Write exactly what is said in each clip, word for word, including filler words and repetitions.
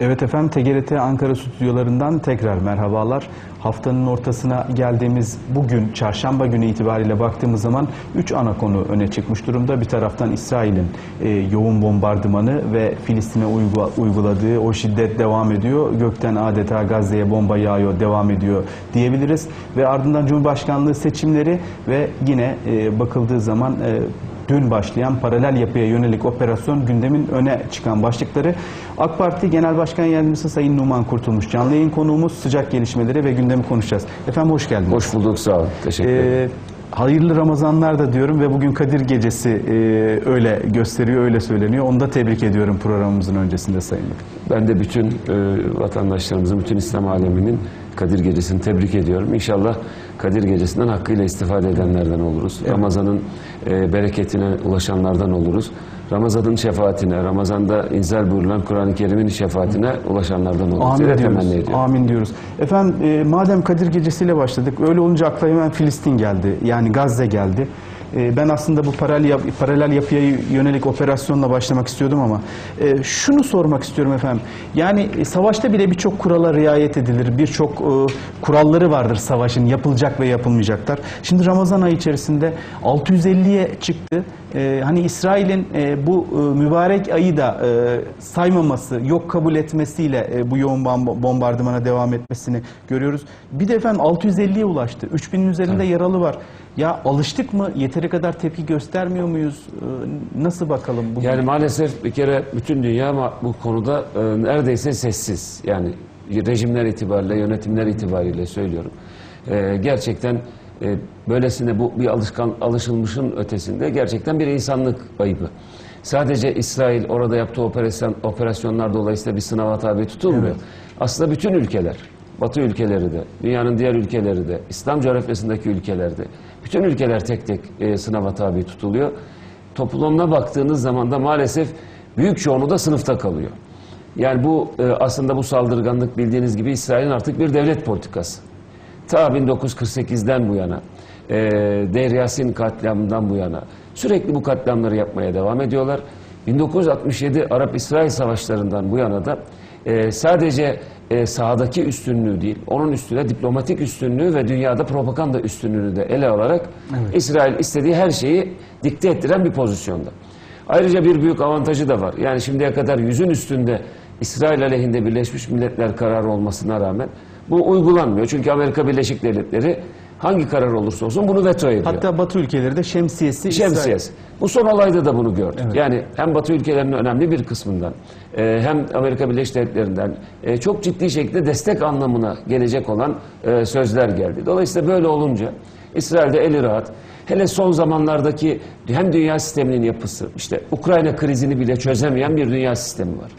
Evet efendim, T G R T Ankara stüdyolarından tekrar merhabalar. Haftanın ortasına geldiğimiz bugün, çarşamba günü itibariyle baktığımız zaman üç ana konu öne çıkmış durumda. Bir taraftan İsrail'in e, yoğun bombardımanı ve Filistin'e uygula, uyguladığı o şiddet devam ediyor. Gökten adeta Gazze'ye bomba yağıyor, devam ediyor diyebiliriz. Ve ardından Cumhurbaşkanlığı seçimleri ve yine e, bakıldığı zaman... E, Dün başlayan paralel yapıya yönelik operasyon gündemin öne çıkan başlıkları. AK Parti Genel Başkan Yardımcısı Sayın Numan Kurtulmuş canlı yayın konuğumuz, sıcak gelişmeleri ve gündemi konuşacağız. Efendim hoş geldiniz. Hoş bulduk, sağ olun. Teşekkür ederim. Ee, Hayırlı Ramazanlar da diyorum ve bugün Kadir Gecesi e, öyle gösteriyor, öyle söyleniyor. Onu da tebrik ediyorum programımızın öncesinde Sayın Bakan. Ben de bütün e, vatandaşlarımızın, bütün İslam aleminin Kadir Gecesi'ni tebrik ediyorum. İnşallah Kadir Gecesi'nden hakkıyla istifade edenlerden oluruz. Evet. Ramazan'ın e, bereketine ulaşanlardan oluruz. Ramazan'ın şefaatine, Ramazan'da inzal buyurulan Kur'an-ı Kerim'in şefaatine ulaşanlardan oluruz. Amin diyoruz. Amin diyoruz. Efendim e, madem Kadir Gecesi'yle başladık, öyle olunca akla hemen Filistin geldi. Yani Gazze geldi. E, ben aslında bu paralel, yap paralel yapıya yönelik operasyonla başlamak istiyordum ama e, şunu sormak istiyorum efendim. Yani e, savaşta bile birçok kurala riayet edilir. Birçok e, kuralları vardır savaşın, yapılacak ve yapılmayacaklar. Şimdi Ramazan ayı içerisinde altı yüz elliye çıktı. E, hani İsrail'in e, bu e, mübarek ayı da e, saymaması, yok kabul etmesiyle e, bu yoğun bombardımana devam etmesini görüyoruz. Bir de efendim altı yüz elliye ulaştı. üç binin üzerinde evet. yaralı var. Ya alıştık mı? Yeteri kadar tepki göstermiyor muyuz? E, nasıl bakalım? Bugün? Yani maalesef bir kere bütün dünya bu konuda e, neredeyse sessiz. Yani rejimler itibariyle, yönetimler itibariyle söylüyorum. E, gerçekten e, böylesine bu bir alışkan, alışılmışın ötesinde gerçekten bir insanlık ayıbı. Sadece İsrail orada yaptığı operasyon, operasyonlar dolayısıyla bir sınava tabi tutulmuyor. Evet. Aslında bütün ülkeler, Batı ülkeleri de, dünyanın diğer ülkeleri de, İslam coğrafyasındaki ülkeler de, bütün ülkeler tek tek e, sınava tabi tutuluyor. Toplumuna baktığınız zaman da maalesef büyük çoğunluğu da sınıfta kalıyor. Yani bu e, aslında bu saldırganlık bildiğiniz gibi İsrail'in artık bir devlet politikası. Ta bin dokuz yüz kırk sekizden bu yana, e, Deir Yassin katliamından bu yana sürekli bu katliamları yapmaya devam ediyorlar. bin dokuz yüz altmış yedi Arap-İsrail savaşlarından bu yana da e, sadece e, sahadaki üstünlüğü değil, onun üstüne diplomatik üstünlüğü ve dünyada propaganda üstünlüğünü de ele alarak evet. İsrail istediği her şeyi dikte ettiren bir pozisyonda. Ayrıca bir büyük avantajı da var. Yani şimdiye kadar yüzün üstünde İsrail aleyhinde Birleşmiş Milletler kararı olmasına rağmen bu uygulanmıyor. Çünkü Amerika Birleşik Devletleri hangi karar olursa olsun bunu veto ediyor. Hatta Batı ülkeleri de şemsiyesi... Şemsiyesi. Bu son olayda da bunu gördük. Evet. Yani hem Batı ülkelerinin önemli bir kısmından, hem Amerika Birleşik Devletleri'nden çok ciddi şekilde destek anlamına gelecek olan sözler geldi. Dolayısıyla böyle olunca İsrail'de eli rahat. Hele son zamanlardaki hem dünya sisteminin yapısı, işte Ukrayna krizini bile çözemeyen bir dünya sistemi var.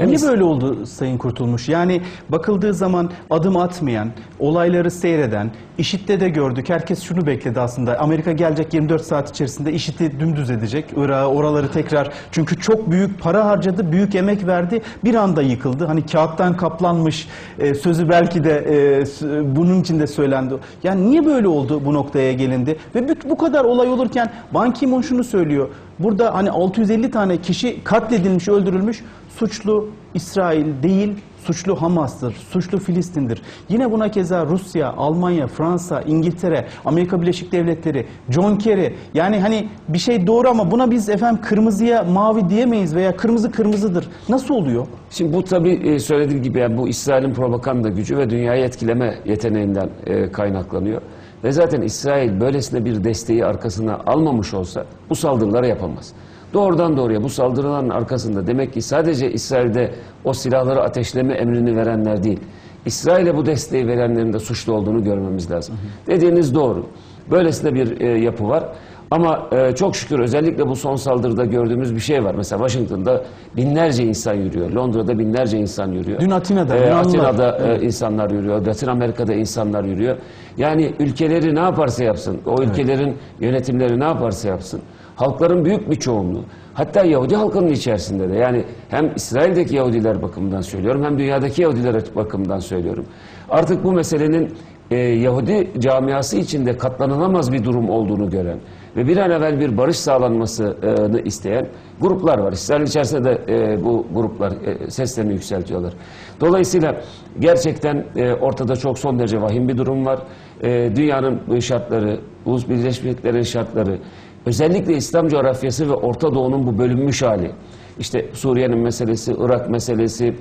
Niye böyle oldu Sayın Kurtulmuş? Yani bakıldığı zaman adım atmayan, olayları seyreden, IŞİD'de de gördük. Herkes şunu bekledi aslında. Amerika gelecek yirmi dört saat içerisinde IŞİD'i dümdüz edecek. Irak'ı, oraları tekrar. Çünkü çok büyük para harcadı, büyük emek verdi. Bir anda yıkıldı. Hani kağıttan kaplanmış e, sözü belki de e, bunun için de söylendi. Yani niye böyle oldu, bu noktaya gelindi? Ve bu kadar olay olurken Ban Ki-moon şunu söylüyor. Burada hani altı yüz elli tane kişi katledilmiş, öldürülmüş. Suçlu İsrail değil, suçlu Hamas'tır, suçlu Filistin'dir. Yine buna keza Rusya, Almanya, Fransa, İngiltere, Amerika Birleşik Devletleri, John Kerry. Yani hani bir şey doğru ama buna biz efendim kırmızıya mavi diyemeyiz veya kırmızı kırmızıdır. Nasıl oluyor? Şimdi bu tabii söylediğim gibi yani bu İsrail'in propaganda gücü ve dünyayı etkileme yeteneğinden kaynaklanıyor. Ve zaten İsrail böylesine bir desteği arkasına almamış olsa bu saldırıları yapamaz. Doğrudan doğruya bu saldırıların arkasında demek ki sadece İsrail'de o silahları ateşleme emrini verenler değil, İsrail'e bu desteği verenlerin de suçlu olduğunu görmemiz lazım. Hı hı. Dediğiniz doğru. Böylesine bir e, yapı var. Ama e, çok şükür özellikle bu son saldırıda gördüğümüz bir şey var. Mesela Washington'da binlerce insan yürüyor. Londra'da binlerce insan yürüyor. Dün Atina'da. E, Atina'da evet. e, insanlar yürüyor. Latin Amerika'da insanlar yürüyor. Yani ülkeleri ne yaparsa yapsın, o ülkelerin evet. yönetimleri ne yaparsa yapsın, halkların büyük bir çoğunluğu, hatta Yahudi halkının içerisinde de, yani hem İsrail'deki Yahudiler bakımından söylüyorum, hem dünyadaki Yahudiler bakımından söylüyorum. Artık bu meselenin e, Yahudi camiası içinde katlanılamaz bir durum olduğunu gören ve bir an evvel bir barış sağlanmasını isteyen gruplar var. İsrail içerisinde de e, bu gruplar e, seslerini yükseltiyorlar. Dolayısıyla gerçekten e, ortada çok son derece vahim bir durum var. E, dünyanın şartları, Ulusal Birleşmiş Milletler'in şartları, özellikle İslam coğrafyası ve Orta Doğu'nun bu bölünmüş hali, İşte Suriye'nin meselesi, Irak meselesi,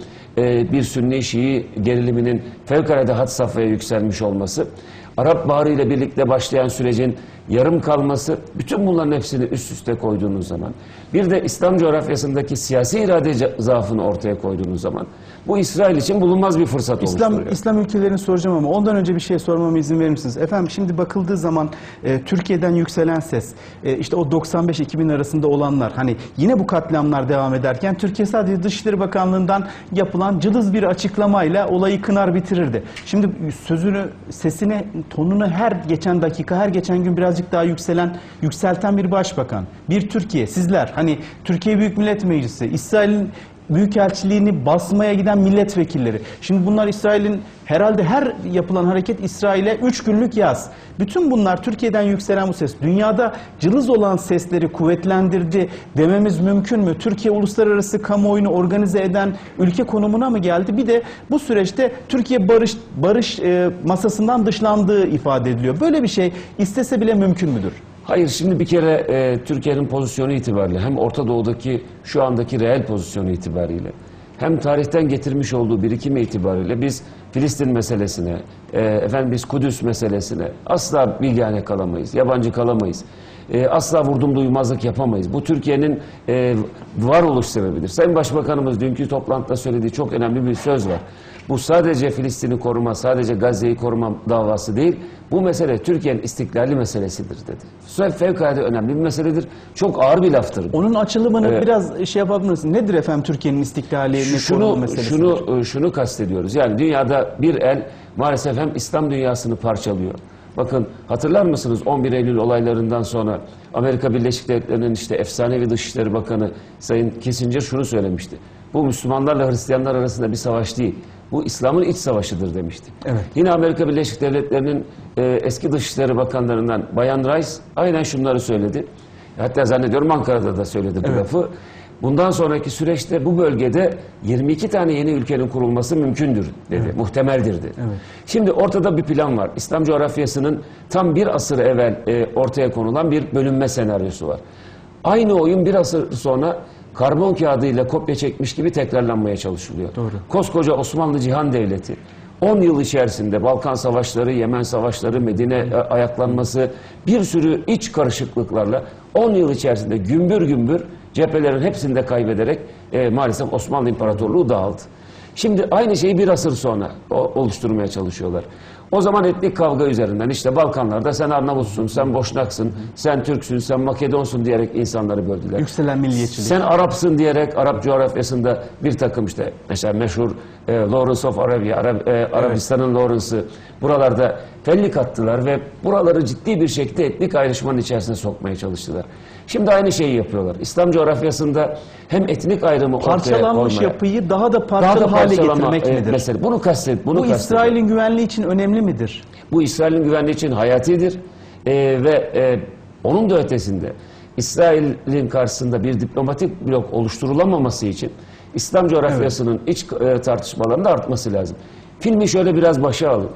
bir Sünni-Şii geriliminin fevkalade had safhaya yükselmiş olması, Arap Baharı ile birlikte başlayan sürecin yarım kalması, bütün bunların hepsini üst üste koyduğunuz zaman, bir de İslam coğrafyasındaki siyasi irade zaafını ortaya koyduğunuz zaman, bu İsrail için bulunmaz bir fırsat İslam, oluşturuyor. İslam ülkelerini soracağım ama ondan önce bir şey sormama izin verir misiniz? Efendim şimdi bakıldığı zaman e, Türkiye'den yükselen ses, e, işte o doksan beş iki bin arasında olanlar, hani yine bu katliamlar devam ederken Türkiye sadece Dışişleri Bakanlığı'ndan yapılan cılız bir açıklamayla olayı kınar bitirirdi. Şimdi sözünü, sesini, tonunu her geçen dakika, her geçen gün birazcık daha yükselen, yükselten bir başbakan, bir Türkiye, sizler, hani Türkiye Büyük Millet Meclisi, İsrail'in Büyükelçiliğini basmaya giden milletvekilleri. Şimdi bunlar İsrail'in, herhalde her yapılan hareket İsrail'e üç günlük yaz. Bütün bunlar Türkiye'den yükselen bu ses. Dünyada cılız olan sesleri kuvvetlendirdi dememiz mümkün mü? Türkiye uluslararası kamuoyunu organize eden ülke konumuna mı geldi? Bir de bu süreçte Türkiye barış barış e, masasından dışlandığı ifade ediliyor. Böyle bir şey istese bile mümkün müdür? Hayır, şimdi bir kere e, Türkiye'nin pozisyonu itibariyle, hem Orta Doğu'daki şu andaki reel pozisyonu itibariyle, hem tarihten getirmiş olduğu birikimi itibariyle biz Filistin meselesine, e, efendim biz Kudüs meselesine asla bilgihane kalamayız, yabancı kalamayız. E, asla vurdum duymazlık yapamayız. Bu Türkiye'nin e, varoluş sebebidir. Sayın Başbakanımız dünkü toplantıda söylediği çok önemli bir söz var. Bu sadece Filistin'i koruma, sadece Gazze'yi koruma davası değil. Bu mesele Türkiye'nin istiklali meselesidir dedi. Fevkalade önemli bir meseledir. Çok ağır bir laftır. Onun açılımını ee, biraz şey yapabilirsiniz. Nedir efendim Türkiye'nin istiklali koruma meselesidir? Şunu, şunu kastediyoruz. Yani dünyada bir el maalesef hem İslam dünyasını parçalıyor. Bakın hatırlar mısınız on bir Eylül olaylarından sonra Amerika Birleşik Devletleri'nin işte efsanevi Dışişleri Bakanı Sayın Kissinger şunu söylemişti. Bu Müslümanlarla Hristiyanlar arasında bir savaş değil. Bu İslam'ın iç savaşıdır demişti. Evet. Yine Amerika Birleşik Devletleri'nin e, eski Dışişleri Bakanlarından Bayan Rice aynen şunları söyledi. Hatta zannediyorum Ankara'da da söyledi bu evet. lafı. Bundan sonraki süreçte bu bölgede yirmi iki tane yeni ülkenin kurulması mümkündür dedi, evet. muhtemeldir dedi. Evet. Şimdi ortada bir plan var. İslam coğrafyasının tam bir asır evvel e, ortaya konulan bir bölünme senaryosu var. Aynı oyun bir asır sonra karbon kağıdıyla kopya çekmiş gibi tekrarlanmaya çalışılıyor. Doğru. Koskoca Osmanlı Cihan Devleti on yıl içerisinde Balkan Savaşları, Yemen Savaşları, Medine ayaklanması, bir sürü iç karışıklıklarla on yıl içerisinde gümbür gümbür cephelerin hepsini de kaybederek e, maalesef Osmanlı İmparatorluğu dağıldı. Şimdi aynı şeyi bir asır sonra oluşturmaya çalışıyorlar. O zaman etnik kavga üzerinden işte Balkanlarda sen Arnavutsun, sen Boşnaksın, sen Türksün, sen Makedonsun diyerek insanları böldüler. Yükselen milliyetçilik. Sen Arapsın diyerek Arap coğrafyasında bir takım işte mesela meşhur e, Lawrence of Arabia, Arab, e, Arabistan'ın evet. Lawrence'ı buralarda fellik attılar ve buraları ciddi bir şekilde etnik ayrışmanın içerisine sokmaya çalıştılar. Şimdi aynı şeyi yapıyorlar. İslam coğrafyasında hem etnik ayrımı parçalanmış ortaya, yapıyı daha da parçalı daha da hale getirmek e, midir? Mesela. Bunu kastet, bunu Bu İsrail'in güvenliği için önemli midir? Bu İsrail'in güvenliği için hayatidir e, ve e, onun da ötesinde İsrail'in karşısında bir diplomatik blok oluşturulamaması için İslam coğrafyasının evet. iç e, tartışmalarında artması lazım. Filmi şöyle biraz başa alın.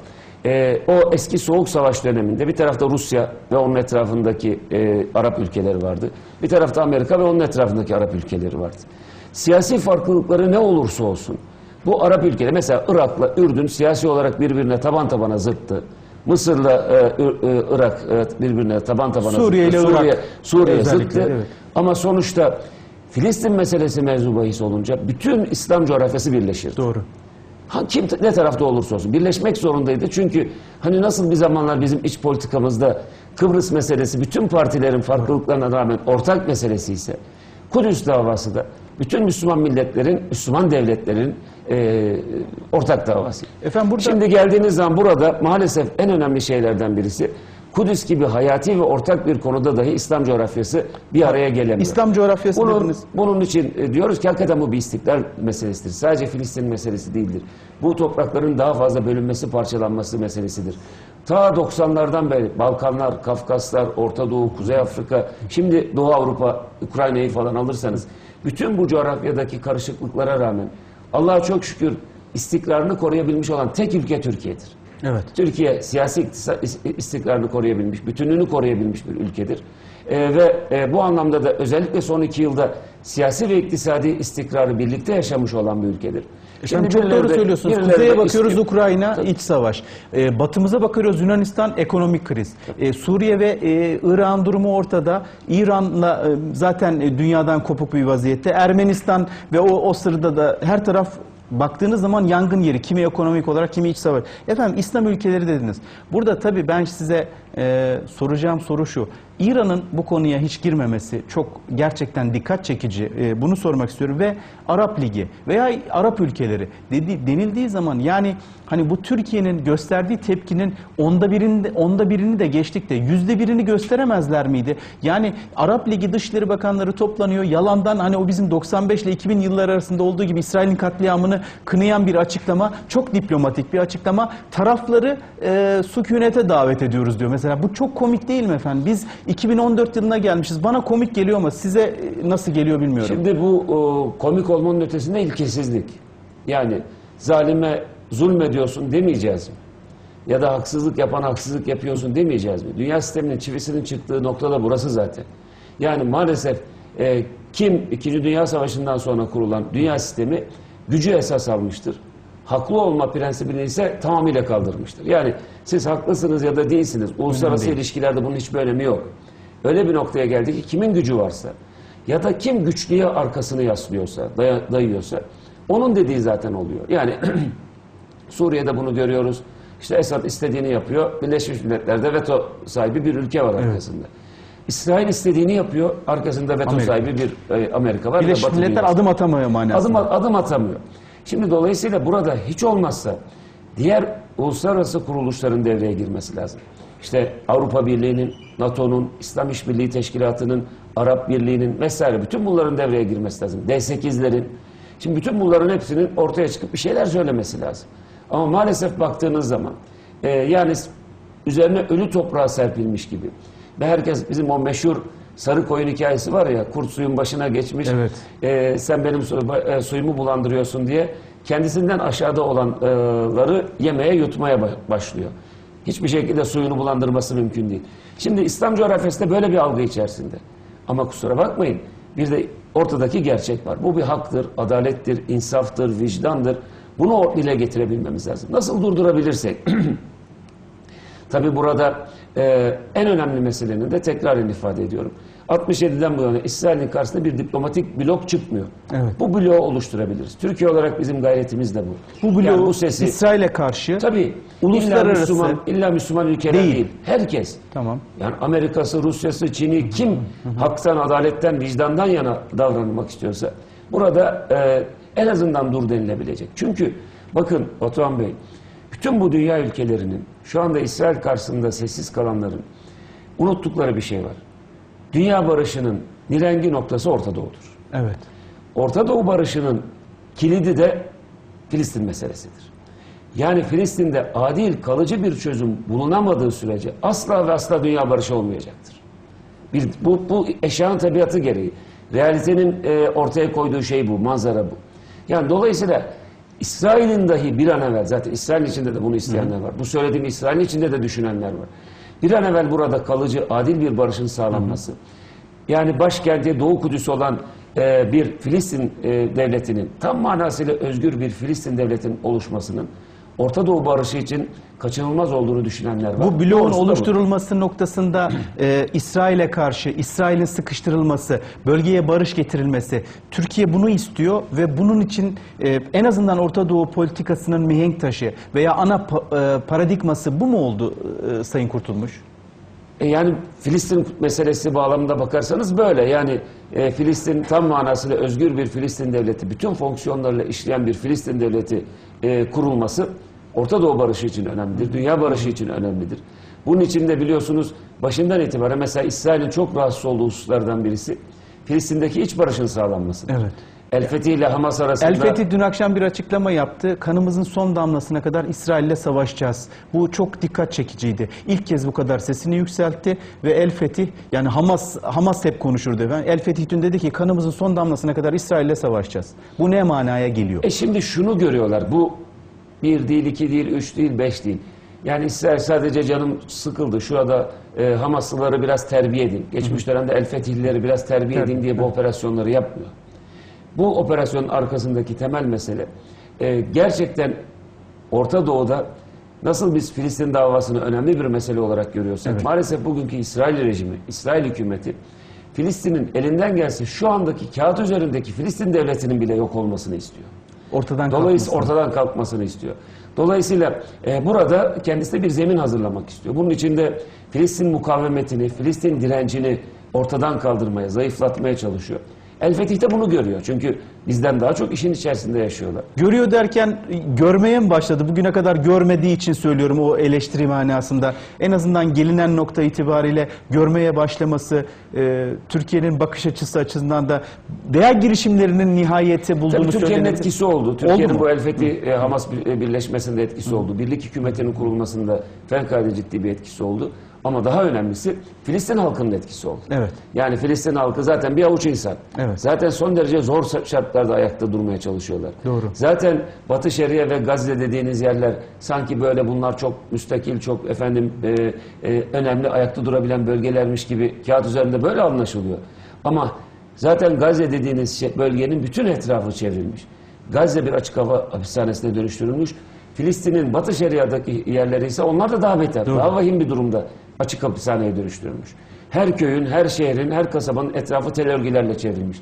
Ee, o eski Soğuk Savaş döneminde bir tarafta Rusya ve onun etrafındaki e, Arap ülkeleri vardı. Bir tarafta Amerika ve onun etrafındaki Arap ülkeleri vardı. Siyasi farklılıkları ne olursa olsun bu Arap ülkeleri, mesela Irak'la Ürdün siyasi olarak birbirine taban tabana zıttı. Mısır'la e, e, Irak e, birbirine taban tabana Suriye zıttı. Suriye ile Irak. Suriye zıttı. Evet. Ama sonuçta Filistin meselesi mevzu bahis olunca bütün İslam coğrafyası birleşir. Doğru. Kim ne tarafta olursa olsun birleşmek zorundaydı. Çünkü hani nasıl bir zamanlar bizim iç politikamızda Kıbrıs meselesi bütün partilerin farklılıklarına rağmen ortak meselesi ise Kudüs davası da bütün Müslüman milletlerin, Müslüman devletlerin e, ortak davası. Efendim burada... Şimdi geldiğiniz zaman burada maalesef en önemli şeylerden birisi Kudüs gibi hayati ve ortak bir konuda dahi İslam coğrafyası bir araya gelemiyor. İslam coğrafyası bunun, dediniz. Bunun için diyoruz ki hakikaten bu bir istiklal meselesidir. Sadece Filistin meselesi değildir. Bu toprakların daha fazla bölünmesi, parçalanması meselesidir. Ta doksanlardan beri Balkanlar, Kafkaslar, Orta Doğu, Kuzey Afrika, şimdi Doğu Avrupa, Ukrayna'yı falan alırsanız bütün bu coğrafyadaki karışıklıklara rağmen Allah'a çok şükür istikrarını koruyabilmiş olan tek ülke Türkiye'dir. Evet. Türkiye siyasi istikrarını koruyabilmiş, bütünlüğünü koruyabilmiş bir ülkedir. Ee, ve e, bu anlamda da özellikle son iki yılda siyasi ve iktisadi istikrarı birlikte yaşamış olan bir ülkedir. Şimdi çok doğru söylüyorsunuz. Kuzeye bakıyoruz Ukrayna, tabii. iç savaş. Ee, batımıza bakıyoruz Yunanistan, ekonomik kriz. Ee, Suriye ve e, Irak'ın durumu ortada. İran'la e, zaten e, dünyadan kopuk bir vaziyette. Ermenistan ve o, o sırada da her taraf... Baktığınız zaman yangın yeri, kimi ekonomik olarak, kimi iç savaş. Efendim İslam ülkeleri dediniz. Burada tabii ben size e, soracağım soru şu. İran'ın bu konuya hiç girmemesi çok gerçekten dikkat çekici. E, bunu sormak istiyorum. Ve Arap Ligi veya Arap ülkeleri dedi, denildiği zaman yani hani bu Türkiye'nin gösterdiği tepkinin onda birini, onda birini de geçtik de yüzde birini gösteremezler miydi? Yani Arap Ligi Dışişleri Bakanları toplanıyor. Yalandan hani o bizim doksan beş ile iki bin yılları arasında olduğu gibi İsrail'in katliamını kınayan bir açıklama, çok diplomatik bir açıklama. Tarafları e, sükunete davet ediyoruz diyor. Mesela bu çok komik değil mi efendim? Biz iki bin on dört yılına gelmişiz. Bana komik geliyor ama size nasıl geliyor bilmiyorum. Şimdi bu o, komik olmanın ötesinde ilkesizlik. Yani zalime zulmediyorsun demeyeceğiz mi? Ya da haksızlık yapan haksızlık yapıyorsun demeyeceğiz mi? Dünya sisteminin çivisinin çıktığı noktada burası zaten. Yani maalesef e, kim İkinci Dünya Savaşı'ndan sonra kurulan dünya sistemi gücü esas almıştır. Haklı olma prensibini ise tamamıyla kaldırmıştır. Yani siz haklısınız ya da değilsiniz. Uluslararası değil. ilişkilerde bunun hiçbir önemi yok. Öyle bir noktaya geldi ki kimin gücü varsa ya da kim güçlüye arkasını yaslıyorsa, day dayıyorsa onun dediği zaten oluyor. Yani Suriye'de bunu görüyoruz. İşte Esad istediğini yapıyor. Birleşmiş Milletler'de veto sahibi bir ülke var arkasında. Evet. İsrail istediğini yapıyor. Arkasında veto Amerika. sahibi bir e, Amerika var. Birleşmiş Milletler adım atamıyor manasında. Adım, adım atamıyor. Şimdi dolayısıyla burada hiç olmazsa diğer uluslararası kuruluşların devreye girmesi lazım. İşte Avrupa Birliği'nin, NATO'nun, İslam İşbirliği Teşkilatı'nın, Arap Birliği'nin vesaire bütün bunların devreye girmesi lazım. D sekizlerin. Şimdi bütün bunların hepsinin ortaya çıkıp bir şeyler söylemesi lazım. Ama maalesef baktığınız zaman e, yani üzerine ölü toprağa serpilmiş gibi. Ve herkes bizim o meşhur sarı koyun hikayesi var ya, kurt suyun başına geçmiş, evet. e, sen benim su, e, suyumu bulandırıyorsun diye kendisinden aşağıda olanları e, yemeye yutmaya başlıyor. Hiçbir şekilde suyunu bulandırması mümkün değil. Şimdi İslam coğrafyasında böyle bir algı içerisinde. Ama kusura bakmayın, bir de ortadaki gerçek var. Bu bir haktır, adalettir, insaftır, vicdandır. Bunu dile getirebilmemiz lazım. Nasıl durdurabilirsek... Tabii burada e, en önemli meselenin de tekrarını ifade ediyorum. altmış yediden bu yana İsrail'in karşısında bir diplomatik blok çıkmıyor. Evet. Bu bloğu oluşturabiliriz. Türkiye olarak bizim gayretimiz de bu. Bu bloğu yani bu sesi, İsrail'e karşı tabii, uluslararası... İlla Müslüman, illa Müslüman ülkeler değil. değil. Herkes. Tamam. Yani Amerika'sı, Rusya'sı, Çin'i kim haktan, adaletten, vicdandan yana davranmak istiyorsa burada e, en azından dur denilebilecek. Çünkü bakın Batuhan Bey, bütün bu dünya ülkelerinin, şu anda İsrail karşısında sessiz kalanların unuttukları bir şey var. Dünya barışının nirengi noktası Orta Doğu'dur. Evet. Orta Doğu barışının kilidi de Filistin meselesidir. Yani Filistin'de adil, kalıcı bir çözüm bulunamadığı sürece asla ve asla dünya barışı olmayacaktır. Bir, bu, bu eşyanın tabiatı gereği. Realitenin e, ortaya koyduğu şey bu, manzara bu. Yani dolayısıyla... İsrail'in dahi bir an evvel, zaten İsrail içinde de bunu isteyenler var. Bu söylediğim İsrail içinde de düşünenler var. Bir an evvel burada kalıcı, adil bir barışın sağlanması. Hı hı. Yani başkenti Doğu Kudüs'ü olan e, bir Filistin e, devletinin, tam manasıyla özgür bir Filistin devletinin oluşmasının Orta Doğu barışı için kaçınılmaz olduğunu düşünenler var. Bu bloğun oluşturulması bu. noktasında e, İsrail'e karşı, İsrail'in sıkıştırılması, bölgeye barış getirilmesi, Türkiye bunu istiyor ve bunun için e, en azından Orta Doğu politikasının mihenk taşı veya ana pa, e, paradigması bu mu oldu e, Sayın Kurtulmuş? E, yani Filistin meselesi bağlamında bakarsanız böyle. Yani e, Filistin tam manasıyla özgür bir Filistin devleti, bütün fonksiyonlarla işleyen bir Filistin devleti e, kurulması... Orta Doğu barışı için önemlidir, dünya barışı için önemlidir. Bunun için de biliyorsunuz başından itibaren mesela İsrail'in çok rahatsız olduğu hususlardan birisi Filistin'deki iç barışın sağlanması. Evet. El Fetih ile Hamas arasında... El Fetih dün akşam bir açıklama yaptı. Kanımızın son damlasına kadar İsrail'le savaşacağız. Bu çok dikkat çekiciydi. İlk kez bu kadar sesini yükseltti ve El Fetih, yani Hamas Hamas hep konuşurdu efendim. El Fetih dün dedi ki kanımızın son damlasına kadar İsrail'le savaşacağız. Bu ne manaya geliyor? E şimdi şunu görüyorlar. Bu bir değil, iki değil, üç değil, beş değil. Yani İsrail sadece canım sıkıldı. Şurada e, Hamaslıları biraz terbiye edin. Geçmiş dönemde El Fetihlileri biraz terbiye evet, edin diye bu evet. operasyonları yapmıyor. Bu operasyonun arkasındaki temel mesele e, gerçekten Orta Doğu'da nasıl biz Filistin davasını önemli bir mesele olarak görüyorsak evet. maalesef bugünkü İsrail rejimi, İsrail hükümeti Filistin'in elinden gelse şu andaki kağıt üzerindeki Filistin devletinin bile yok olmasını istiyor. Ortadan Dolayısıyla kalkmasını. ortadan kalkmasını istiyor. Dolayısıyla e, burada kendisi de bir zemin hazırlamak istiyor. Bunun için de Filistin mukavemetini, Filistin direncini ortadan kaldırmaya, zayıflatmaya çalışıyor. El Fetih de bunu görüyor. Çünkü bizden daha çok işin içerisinde yaşıyorlar. Görüyor derken görmeye mi başladı? Bugüne kadar görmediği için söylüyorum o eleştiri manasında. En azından gelinen nokta itibariyle görmeye başlaması, e, Türkiye'nin bakış açısı açısından da değer girişimlerinin nihayeti bulduğunu söylüyor. Türkiye'nin söylenir. etkisi oldu. Türkiye'nin bu El Fetih e, Hamas birleşmesinde etkisi Hı. oldu. Birlik hükümetinin kurulmasında fevkalade ciddi bir etkisi oldu. Ama daha önemlisi Filistin halkının etkisi oldu. Evet. Yani Filistin halkı zaten bir avuç insan. Evet. Zaten son derece zor şartlarda ayakta durmaya çalışıyorlar. Doğru. Zaten Batı Şeria ve Gazze dediğiniz yerler sanki böyle bunlar çok müstakil, çok efendim e, e, önemli ayakta durabilen bölgelermiş gibi kağıt üzerinde böyle anlaşılıyor. Ama zaten Gazze dediğiniz bölgenin bütün etrafı çevrilmiş. Gazze bir açık hava hapishanesine dönüştürülmüş. Filistin'in Batı Şeria'daki yerleri ise onlar da daha beter, Doğru. daha vahim bir durumda. Açık hapishaneye dönüştürülmüş. Her köyün, her şehrin, her kasabanın etrafı tel örgülerle çevrilmiş.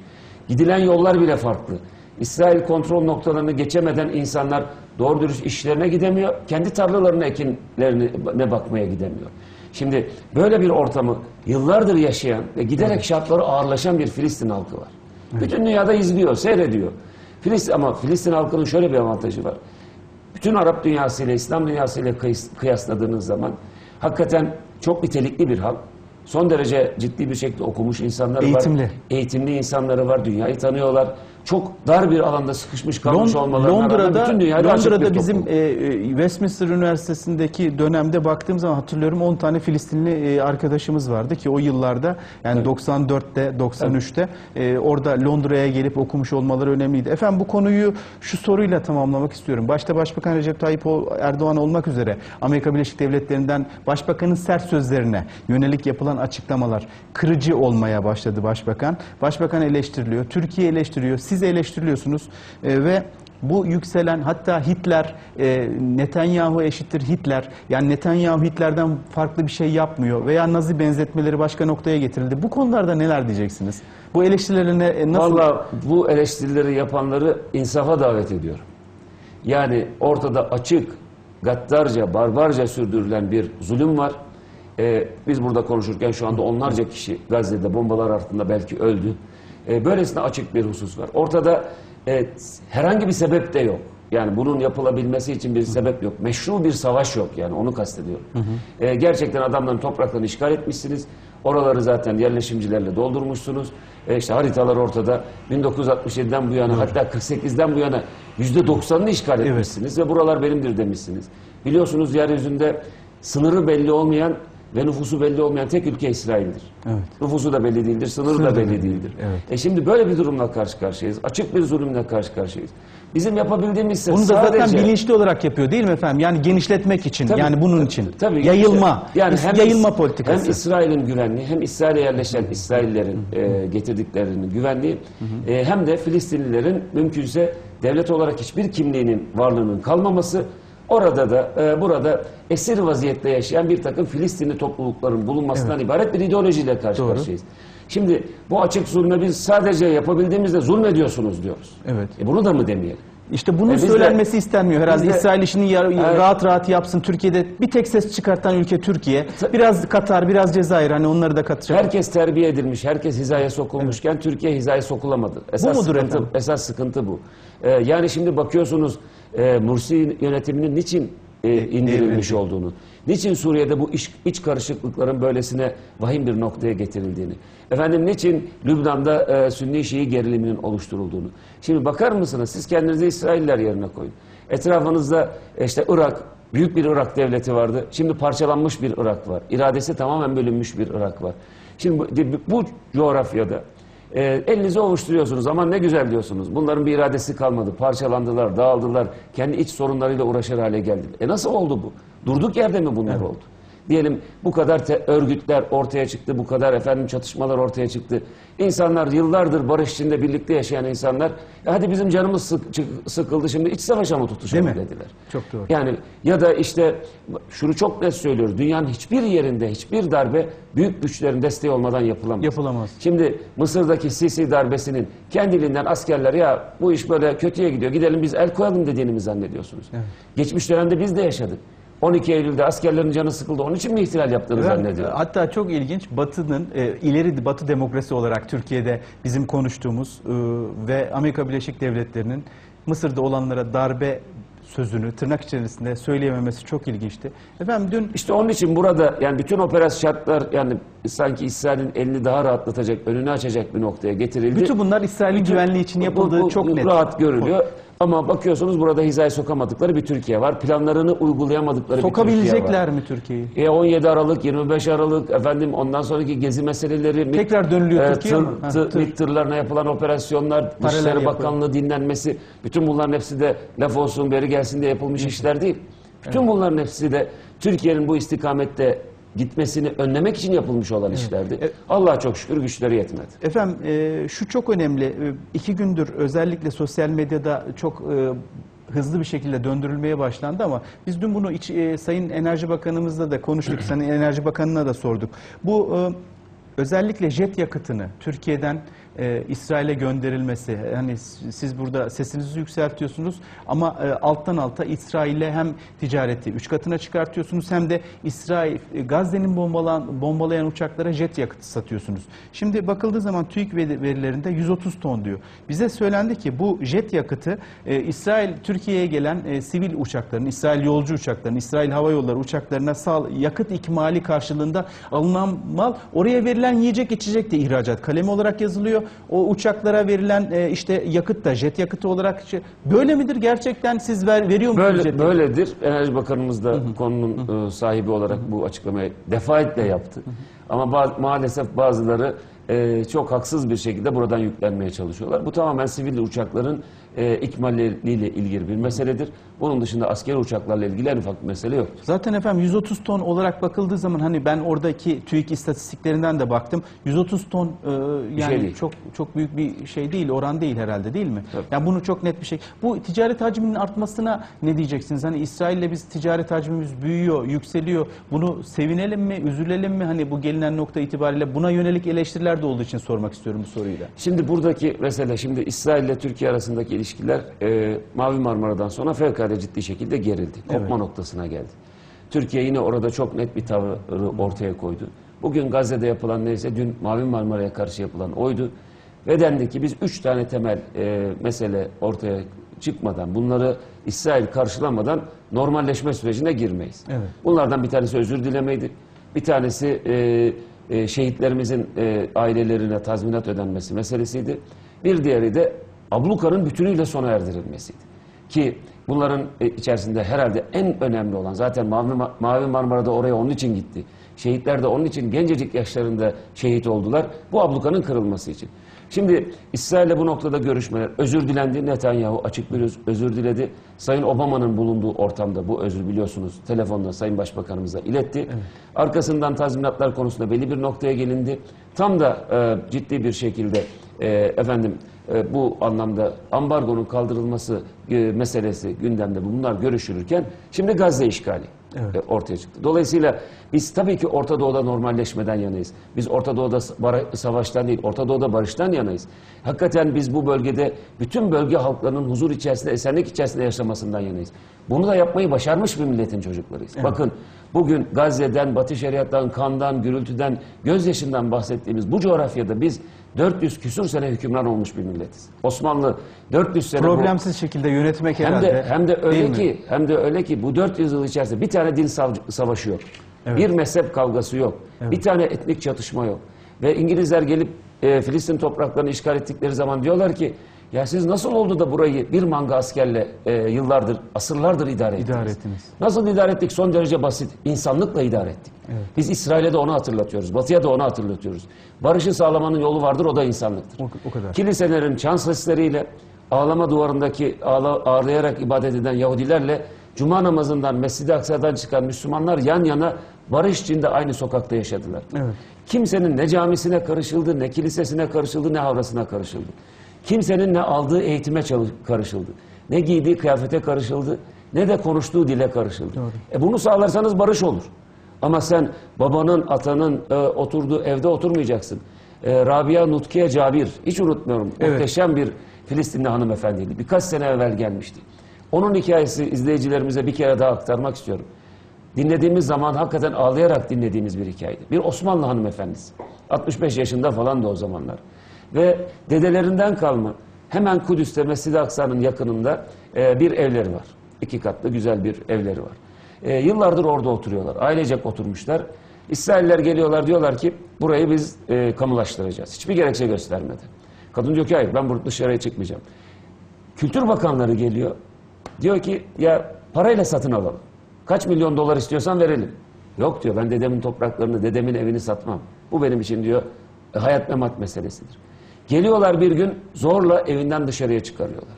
Gidilen yollar bile farklı. İsrail kontrol noktalarını geçemeden insanlar doğru dürüst işlerine gidemiyor. Kendi tarlalarına, ekinlerine bakmaya gidemiyor. Şimdi böyle bir ortamı yıllardır yaşayan ve giderek evet. şartları ağırlaşan bir Filistin halkı var. Evet. Bütün dünyada izliyor, seyrediyor. Filistin, ama Filistin halkının şöyle bir avantajı var. Bütün Arap dünyasıyla, İslam dünyasıyla kıyasladığınız zaman hakikaten çok nitelikli bir halk. Son derece ciddi bir şekilde okumuş insanları eğitimli. var. Eğitimli insanları var. Dünyayı tanıyorlar. Çok dar bir alanda sıkışmış kalmış Lond olmalarına Londra'da, bütün dünyada Londra'da bizim e, Westminster Üniversitesi'ndeki dönemde baktığım zaman hatırlıyorum on tane Filistinli e, arkadaşımız vardı ki o yıllarda yani evet. doksan dörtte doksan üçte e, orada Londra'ya gelip okumuş olmaları önemliydi. Efendim bu konuyu şu soruyla tamamlamak istiyorum. Başta Başbakan Recep Tayyip Erdoğan olmak üzere Amerika Birleşik Devletleri'nden Başbakan'ın sert sözlerine yönelik yapılan açıklamalar kırıcı olmaya başladı Başbakan. Başbakan eleştiriliyor. Türkiye eleştiriyor. Siz eleştiriliyorsunuz e, ve bu yükselen hatta Hitler, e, Netanyahu eşittir Hitler. Yani Netanyahu Hitler'den farklı bir şey yapmıyor veya Nazi benzetmeleri başka noktaya getirildi. Bu konularda neler diyeceksiniz? Bu eleştirilerine e, nasıl... Vallahi bu eleştirileri yapanları insafa davet ediyorum. Yani ortada açık, gaddarca, barbarca sürdürülen bir zulüm var. Ee, biz burada konuşurken şu anda onlarca kişi Gazze'de bombalar altında belki öldü. Ee, böylesine açık bir husus var. Ortada e, herhangi bir sebep de yok. Yani bunun yapılabilmesi için bir sebep yok. Meşru bir savaş yok yani onu kastediyorum. Hı hı. Ee, gerçekten adamların topraklarını işgal etmişsiniz. Oraları zaten yerleşimcilerle doldurmuşsunuz. Ee, işte haritalar ortada. bin dokuz yüz altmış yediden bu yana evet. hatta kırk sekizden bu yana yüzde doksanını işgal etmişsiniz evet. ve buralar benimdir demişsiniz. Biliyorsunuz yeryüzünde sınırı belli olmayan ve nüfusu belli olmayan tek ülke İsrail'dir. Evet. Nüfusu da belli değildir, sınırı, sınırı da belli değildir. değildir. Evet. E şimdi böyle bir durumla karşı karşıyayız. Açık bir zulümle karşı karşıyayız. Bizim yapabildiğimiz ise sadece... Bunu da zaten bilinçli olarak yapıyor değil mi efendim? Yani genişletmek için, tabii, yani bunun tabii, için. Tabii, yayılma, yani hem yayılma politikası. Hem İsrail'in güvenliği, hem İsrail'e yerleşen İsraillerin e, getirdiklerinin güvenliği, e, hem de Filistinlilerin mümkünse devlet olarak hiçbir kimliğinin, varlığının kalmaması... Orada da, e, burada esir vaziyette yaşayan bir takım Filistinli toplulukların bulunmasından evet. ibaret bir ideolojiyle karşı Doğru. karşıyayız. Şimdi bu açık zulme biz sadece yapabildiğimizde zulmediyorsunuz diyoruz. Evet. E, bunu da mı demeyelim? İşte bunun e, söylenmesi de, istenmiyor herhalde. De, İsrail işini yar, evet. rahat rahat yapsın. Türkiye'de bir tek ses çıkartan ülke Türkiye. Biraz Katar, biraz Cezayir. Hani onları da katacak. Herkes terbiye edilmiş, herkes hizaya sokulmuşken evet. Türkiye hizaya sokulamadı. Esas bu mudur sıkıntı, efendim? Esas sıkıntı bu. Ee, yani şimdi bakıyorsunuz Ee, Mursi yönetiminin niçin e, indirilmiş olduğunu. Niçin Suriye'de bu iç, iç karışıklıkların böylesine vahim bir noktaya getirildiğini. Efendim niçin Lübnan'da e, Sünni Şii geriliminin oluşturulduğunu. Şimdi bakar mısınız? Siz kendinizi İsrailler yerine koyun. Etrafınızda işte Irak, büyük bir Irak devleti vardı. Şimdi parçalanmış bir Irak var. İradesi tamamen bölünmüş bir Irak var. Şimdi bu, bu coğrafyada e, elinizi ovuşturuyorsunuz. Aman ne güzel diyorsunuz. Bunların bir iradesi kalmadı. Parçalandılar, dağıldılar. Kendi iç sorunlarıyla uğraşır hale geldiler. E nasıl oldu bu? Durduk yerde mi bunlar oldu? Diyelim bu kadar te örgütler ortaya çıktı, bu kadar efendim çatışmalar ortaya çıktı. İnsanlar yıllardır barış içinde birlikte yaşayan insanlar, e hadi bizim canımız sık sıkıldı şimdi iç savaşa mı tutuşalım dediler. Çok doğru. Yani ya da işte şunu çok net söylüyoruz, dünyanın hiçbir yerinde hiçbir darbe büyük güçlerin desteği olmadan yapılamaz. Yapılamaz. Şimdi Mısır'daki Sisi darbesinin kendiliğinden askerler ya bu iş böyle kötüye gidiyor, gidelim biz el koyalım dediğini mi zannediyorsunuz? Evet. Geçmiş dönemde biz de yaşadık. on iki Eylül'de askerlerin canı sıkıldı. Onun için mi ihtilal yaptığını evet, zannediyorum? Hatta çok ilginç Batı'nın e, ileri Batı demokrasi olarak Türkiye'de bizim konuştuğumuz e, ve Amerika Birleşik Devletleri'nin Mısır'da olanlara darbe sözünü tırnak içerisinde söyleyememesi çok ilginçti. Efendim dün işte onun için burada yani bütün operasyon şartlar yani sanki İsrail'in elini daha rahatlatacak, önünü açacak bir noktaya getirildi. Bütün bunlar İsrail'in güvenliği için yapıldığı bu, bu, çok net. Rahat görülüyor. Ama bakıyorsunuz burada hizaya sokamadıkları bir Türkiye var. Planlarını uygulayamadıkları bir Türkiye var. Sokabilecekler mi Türkiye'yi? E on yedi Aralık, yirmi beş Aralık efendim ondan sonraki gezi meseleleri tekrar dönülüyor e, Türkiye mi? MİT tırlarına yapılan operasyonlar, Dışişleri Bakanlığı dinlenmesi, bütün bunların hepsi de laf olsun beri gelsin diye yapılmış Hı. işler değil. Bütün evet. bunların hepsi de Türkiye'nin bu istikamette gitmesini önlemek için yapılmış olan evet. işlerdi. E, Allah'a çok şükür güçleri yetmedi. Efendim e, şu çok önemli. E, iki gündür özellikle sosyal medyada çok e, hızlı bir şekilde döndürülmeye başlandı ama biz dün bunu iç, e, Sayın Enerji Bakanımızla da konuştuk. Sayın Enerji Bakanı'na da sorduk. Bu e, özellikle jet yakıtını Türkiye'den e, İsrail'e gönderilmesi. Yani siz burada sesinizi yükseltiyorsunuz ama e, alttan alta İsrail'e hem ticareti üç katına çıkartıyorsunuz hem de İsrail e, Gazze'nin bombalan, bombalayan uçaklara jet yakıtı satıyorsunuz. Şimdi bakıldığı zaman TÜİK verilerinde yüz otuz ton diyor. Bize söylendi ki bu jet yakıtı e, İsrail Türkiye'ye gelen e, sivil uçakların, İsrail yolcu uçaklarının, İsrail hava yolları uçaklarına sağ, yakıt ikmali karşılığında alınan mal oraya verilen yiyecek içecek de ihracat kalemi olarak yazılıyor. O uçaklara verilen e, işte yakıt da jet yakıtı olarak böyle midir gerçekten siz ver, veriyor musunuz? Böyle, böyledir. Enerji Bakanımız da hı hı. konunun hı hı. sahibi olarak hı hı. bu açıklamayı defaatle yaptı. Hı hı. Ama ba maalesef bazıları e, çok haksız bir şekilde buradan yüklenmeye çalışıyorlar. Bu tamamen sivil uçakların e, ikmalleriyle ilgili bir meseledir. Bunun dışında askeri uçaklarla ilgili en ufak bir mesele yok. Zaten efendim yüz otuz ton olarak bakıldığı zaman hani ben oradaki TÜİK istatistiklerinden de baktım. yüz otuz ton e, yani şey çok çok büyük bir şey değil, oran değil herhalde değil mi? Tabii. Yani bunu çok net bir şey. Bu ticaret hacminin artmasına ne diyeceksiniz? Hani İsrail'le biz ticaret hacmimiz büyüyor, yükseliyor. Bunu sevinelim mi, üzülelim mi? Hani bu gelinen nokta itibariyle buna yönelik eleştiriler de olduğu için sormak istiyorum bu soruyu da. Şimdi buradaki mesele, şimdi İsrail ile Türkiye arasındaki ilişkiler e, Mavi Marmara'dan sonra fevkalade ciddi şekilde gerildi. Kopma evet. noktasına geldi. Türkiye yine orada çok net bir tavrı ortaya koydu. Bugün Gazze'de yapılan neyse dün Mavi Marmara'ya karşı yapılan oydu. Ve dendi ki biz üç tane temel e, mesele ortaya çıkmadan, bunları İsrail karşılamadan normalleşme sürecine girmeyiz. Evet. Bunlardan bir tanesi özür dilemeydi. Bir tanesi e, e, şehitlerimizin e, ailelerine tazminat ödenmesi meselesiydi. Bir diğeri de ablukanın bütünüyle sona erdirilmesiydi. Ki bunların e, içerisinde herhalde en önemli olan zaten Mavi, Mavi Marmara'da oraya onun için gitti. Şehitler de onun için gencecik yaşlarında şehit oldular. Bu ablukanın kırılması için. Şimdi İsrail'le bu noktada görüşmeler özür dilendi. Netanyahu açık bir özür diledi. Sayın Obama'nın bulunduğu ortamda bu özür biliyorsunuz telefonla Sayın Başbakanımıza iletti. Evet. Arkasından tazminatlar konusunda belli bir noktaya gelindi. Tam da e, ciddi bir şekilde e, efendim e, bu anlamda ambargonun kaldırılması e, meselesi gündemde bunlar görüşülürken şimdi Gazze işgali. Evet. ortaya çıktı. Dolayısıyla biz tabii ki Orta Doğu'da normalleşmeden yanayız. Biz Orta Doğu'da savaştan değil, Orta Doğu'da barıştan yanayız. Hakikaten biz bu bölgede bütün bölge halklarının huzur içerisinde, esenlik içerisinde yaşamasından yanayız. Bunu da yapmayı başarmış bir milletin çocuklarıyız. Evet. Bakın Bugün Gazze'den, Batı Şeriat'tan, kandan, gürültüden, gözyaşından bahsettiğimiz bu coğrafyada biz dört yüz küsur sene hükümran olmuş bir milletiz. Osmanlı dört yüz sene problemsiz bu, şekilde yönetmek hem herhalde. De, hem de öyle ki, mi? hem de öyle ki bu dört yüz yıl içerisinde bir tane din savaşı yok. Evet. Bir mezhep kavgası yok. Evet. Bir tane etnik çatışma yok. Ve İngilizler gelip e, Filistin topraklarını işgal ettikleri zaman diyorlar ki ya siz nasıl oldu da burayı bir manga askerle e, yıllardır, asırlardır idare ettiniz? İdare ettiniz. Nasıl idare ettik? Son derece basit. İnsanlıkla idare ettik. Evet. Biz İsrail'e de onu hatırlatıyoruz. Batı'ya da onu hatırlatıyoruz. Barışı sağlamanın yolu vardır, o da insanlıktır. O, o kadar. Kiliselerin çan sesleriyle, ağlama duvarındaki ağla, ağlayarak ibadet eden Yahudilerle, Cuma namazından, Mescid-i Aksa'dan çıkan Müslümanlar yan yana barış içinde aynı sokakta yaşadılar. Evet. Kimsenin ne camisine karışıldı, ne kilisesine karışıldı, ne havrasına karışıldı. Kimsenin ne aldığı eğitime karışıldı, ne giydiği kıyafete karışıldı, ne de konuştuğu dile karışıldı. Doğru. E bunu sağlarsanız barış olur. Ama sen babanın, atanın e, oturduğu evde oturmayacaksın. E, Rabia Nutkiye Cabir, hiç unutmuyorum, evet. Muhteşem bir Filistinli hanımefendiydi. Birkaç sene evvel gelmişti. Onun hikayesi izleyicilerimize bir kere daha aktarmak istiyorum. Dinlediğimiz zaman hakikaten ağlayarak dinlediğimiz bir hikayeydi. Bir Osmanlı hanımefendisi. altmış beş yaşında falan da o zamanlar. Ve dedelerinden kalma hemen Kudüs'te Mescid-i Aksa'nın yakınında e, bir evleri var. İki katlı güzel bir evleri var. E, yıllardır orada oturuyorlar. Ailecek oturmuşlar. İsrailler geliyorlar, diyorlar ki burayı biz e, kamulaştıracağız. Hiçbir gerekçe göstermedi. Kadın diyor ki hayır, ben burada dışarıya çıkmayacağım. Kültür bakanları geliyor. Diyor ki ya parayla satın alalım. Kaç milyon dolar istiyorsan verelim. Yok diyor, ben dedemin topraklarını, dedemin evini satmam. Bu benim için diyor hayat memat meselesidir. Geliyorlar bir gün zorla evinden dışarıya çıkarıyorlar.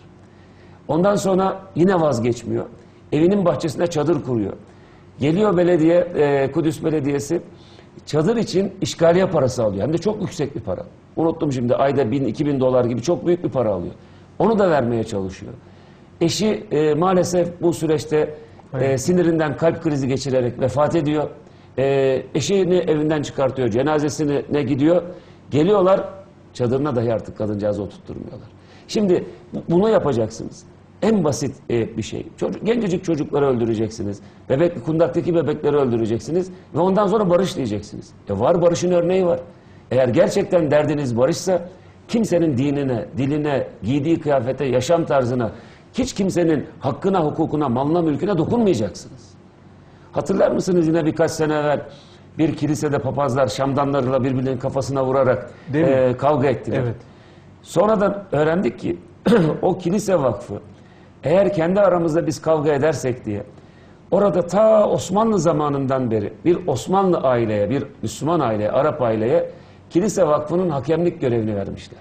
Ondan sonra yine vazgeçmiyor. Evinin bahçesine çadır kuruyor. Geliyor belediye, e, Kudüs Belediyesi çadır için işgaliye parası alıyor. Hem de çok yüksek bir para. Unuttum şimdi, ayda bin, iki bin dolar gibi çok büyük bir para alıyor. Onu da vermeye çalışıyor. Eşi e, maalesef bu süreçte e, sinirinden kalp krizi geçirerek vefat ediyor. E, eşini evinden çıkartıyor, cenazesine ne gidiyor. Geliyorlar, çadırına dahi artık kadıncağızı oturtturmuyorlar. Şimdi bunu yapacaksınız. En basit e, bir şey. Çocuk, gencecik çocukları öldüreceksiniz. Bebek, kundaktaki bebekleri öldüreceksiniz. Ve ondan sonra barış diyeceksiniz. E, var, barışın örneği var. Eğer gerçekten derdiniz barışsa kimsenin dinine, diline, giydiği kıyafete, yaşam tarzına, hiç kimsenin hakkına, hukukuna, malına, mülküne dokunmayacaksınız. Hatırlar mısınız yine birkaç sene evvel bir kilisede papazlar şamdanlarla birbirinin kafasına vurarak e, kavga ettiler. Evet. Sonradan öğrendik ki o kilise vakfı eğer kendi aramızda biz kavga edersek diye orada ta Osmanlı zamanından beri bir Osmanlı aileye, bir Müslüman aileye, Arap aileye kilise vakfının hakemlik görevini vermişler.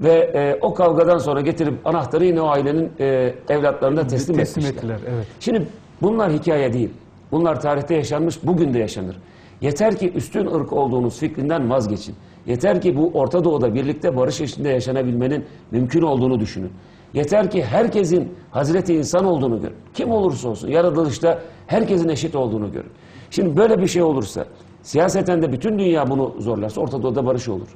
Ve e, o kavgadan sonra getirip anahtarı yine o ailenin e, evlatlarına teslim, teslim ettiler. Evet. Şimdi bunlar hikaye değil. Bunlar tarihte yaşanmış, bugün de yaşanır. Yeter ki üstün ırk olduğunuz fikrinden vazgeçin. Yeter ki bu Orta Doğu'da birlikte barış içinde yaşanabilmenin mümkün olduğunu düşünün. Yeter ki herkesin Hazreti insan olduğunu görün. Kim olursa olsun yaratılışta herkesin eşit olduğunu görün. Şimdi böyle bir şey olursa, siyaseten de bütün dünya bunu zorlarsa Orta Doğu'da barış olur.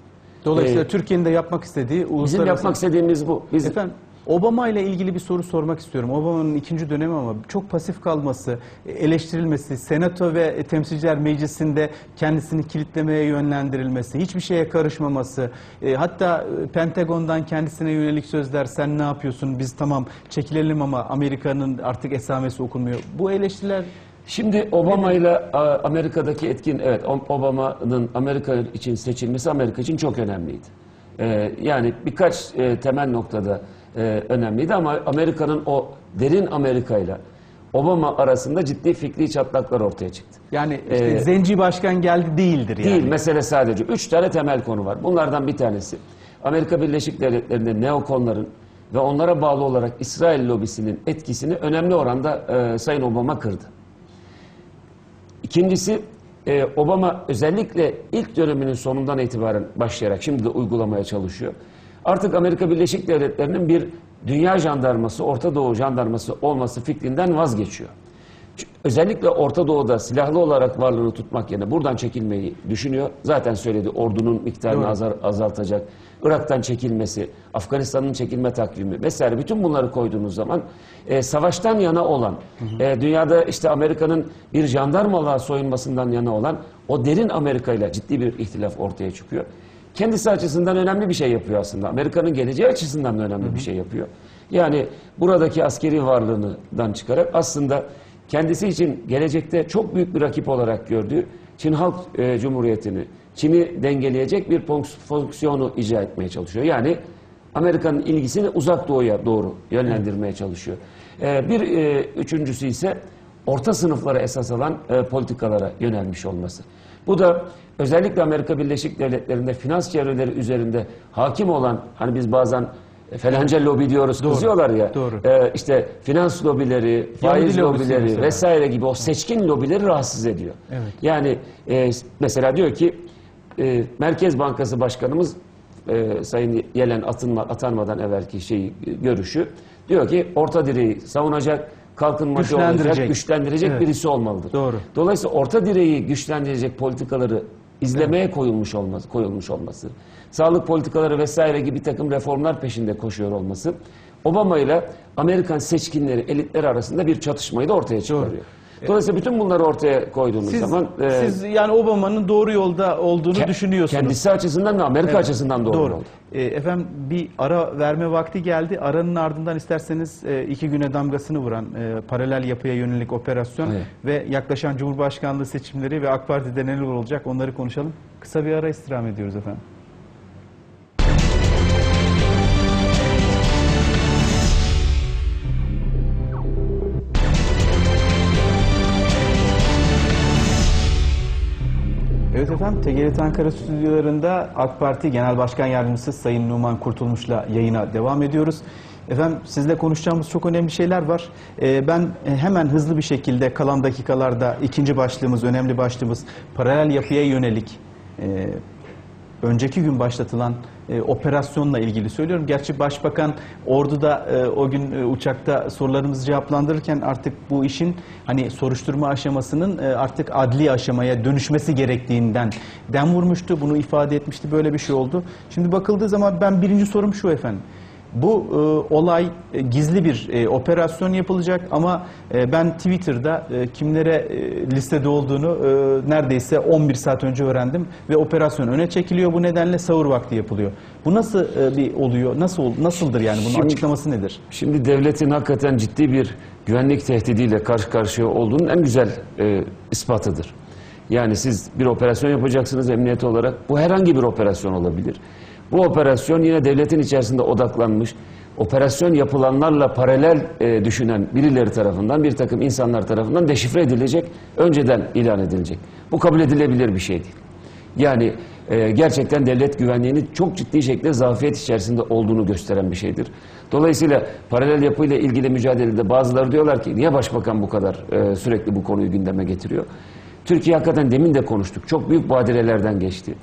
Dolayısıyla ee, Türkiye'nin de yapmak istediği uluslararası... Bizim yapmak istediğimiz bu. Biz... Efendim, Obama ile ilgili bir soru sormak istiyorum. Obama'nın ikinci dönemi ama çok pasif kalması, eleştirilmesi, Senato ve Temsilciler Meclisi'nde kendisini kilitlemeye yönlendirilmesi, hiçbir şeye karışmaması, e, hatta Pentagon'dan kendisine yönelik sözler, sen ne yapıyorsun, biz tamam çekilelim ama Amerika'nın artık esamesi okunmuyor. Bu eleştiriler... Şimdi Obama ile Amerika'daki etkin, evet Obama'nın Amerika için seçilmesi Amerika için çok önemliydi. Ee, yani birkaç e, temel noktada e, önemliydi ama Amerika'nın o derin Amerika ile Obama arasında ciddi fikri çatlaklar ortaya çıktı. Yani işte ee, zenci başkan geldi değildir yani. Değil, mesele sadece. Üç tane temel konu var. Bunlardan bir tanesi Amerika Birleşik Devletleri'nde neokonların ve onlara bağlı olarak İsrail lobisinin etkisini önemli oranda e, Sayın Obama kırdı. İkincisi Obama özellikle ilk döneminin sonundan itibaren başlayarak şimdi de uygulamaya çalışıyor. Artık Amerika Birleşik Devletleri'nin bir dünya jandarması, Orta Doğu jandarması olması fikrinden vazgeçiyor. özellikle Orta Doğu'da silahlı olarak varlığını tutmak yerine buradan çekilmeyi düşünüyor. Zaten söyledi, ordunun miktarını azar, azaltacak. Irak'tan çekilmesi, Afganistan'ın çekilme takvimi vesaire, bütün bunları koyduğunuz zaman e, savaştan yana olan, hı hı. E, dünyada işte Amerika'nın bir jandarmalığa soyunmasından yana olan o derin Amerika ile ciddi bir ihtilaf ortaya çıkıyor. Kendisi açısından önemli bir şey yapıyor aslında. Amerika'nın geleceği açısından da önemli, hı hı. bir şey yapıyor. Yani buradaki askeri varlığından çıkarak aslında kendisi için gelecekte çok büyük bir rakip olarak gördüğü Çin Halk e, Cumhuriyeti'ni, Çin'i dengeleyecek bir fonksiyonu icra etmeye çalışıyor. Yani Amerika'nın ilgisini uzak doğuya doğru yönlendirmeye çalışıyor. E, bir e, üçüncüsü ise orta sınıflara esas alan e, politikalara yönelmiş olması. Bu da özellikle Amerika Birleşik Devletleri'nde finans çevreleri üzerinde hakim olan, hani biz bazen falanca lobi diyoruz, doğru, kızıyorlar ya. Doğru. E, işte finans lobileri, faiz lobileri vesaire gibi o seçkin lobileri rahatsız ediyor. Evet. Yani e, mesela diyor ki e, Merkez Bankası Başkanımız e, Sayın Yellen atınma, atanmadan evvelki şeyi, görüşü diyor ki orta direği savunacak, kalkınmacı güçlendirecek. olacak, güçlendirecek evet. birisi olmalıdır. Doğru. Dolayısıyla orta direği güçlendirecek politikaları izlemeye evet. koyulmuş olması, koyulmuş olması, sağlık politikaları vesaire gibi bir takım reformlar peşinde koşuyor olması, Obama ile Amerikan seçkinleri, elitleri arasında bir çatışmayı da ortaya çıkarıyor. Doğru. Dolayısıyla bütün bunları ortaya koyduğumuz siz, zaman... E, siz yani Obama'nın doğru yolda olduğunu ke düşünüyorsunuz. Kendisi açısından da Amerika evet. açısından doğru, doğru. oldu. E, efendim bir ara verme vakti geldi. Aranın ardından isterseniz e, iki güne damgasını vuran e, paralel yapıya yönelik operasyon evet. ve yaklaşan Cumhurbaşkanlığı seçimleri ve AK Parti'de neler olacak, onları konuşalım. Kısa bir ara istirham ediyoruz efendim. Evet efendim, T G R T Ankara stüdyolarında AK Parti Genel Başkan Yardımcısı Sayın Numan Kurtulmuş'la yayına devam ediyoruz. Efendim sizinle konuşacağımız çok önemli şeyler var. Ee, ben hemen hızlı bir şekilde kalan dakikalarda ikinci başlığımız, önemli başlığımız paralel yapıya yönelik e, önceki gün başlatılan e, operasyonla ilgili söylüyorum. Gerçi Başbakan Ordu'da e, o gün e, uçakta sorularımızı cevaplandırırken artık bu işin hani soruşturma aşamasının e, artık adli aşamaya dönüşmesi gerektiğinden dem vurmuştu. Bunu ifade etmişti. Böyle bir şey oldu. Şimdi bakıldığı zaman ben birinci sorum şu efendim. Bu e, olay e, gizli bir e, operasyon yapılacak ama e, ben Twitter'da e, kimlere e, listede olduğunu e, neredeyse on bir saat önce öğrendim ve operasyon öne çekiliyor. Bu nedenle sahur vakti yapılıyor. Bu nasıl e, bir oluyor? Nasıl nasıldır yani? Bunun şimdi, açıklaması nedir? Şimdi devletin hakikaten ciddi bir güvenlik tehdidiyle karşı karşıya olduğunun en güzel e, ispatıdır. Yani siz bir operasyon yapacaksınız emniyet olarak. Bu herhangi bir operasyon olabilir. Bu operasyon yine devletin içerisinde odaklanmış, operasyon yapılanlarla paralel e, düşünen birileri tarafından, bir takım insanlar tarafından deşifre edilecek, önceden ilan edilecek. Bu kabul edilebilir bir şey değil. Yani e, gerçekten devlet güvenliğinin çok ciddi şekilde zafiyet içerisinde olduğunu gösteren bir şeydir. Dolayısıyla paralel yapıyla ilgili mücadelede bazıları diyorlar ki, niye Başbakan bu kadar e, sürekli bu konuyu gündeme getiriyor? Türkiye hakikaten, demin de konuştuk, çok büyük badirelerden geçti.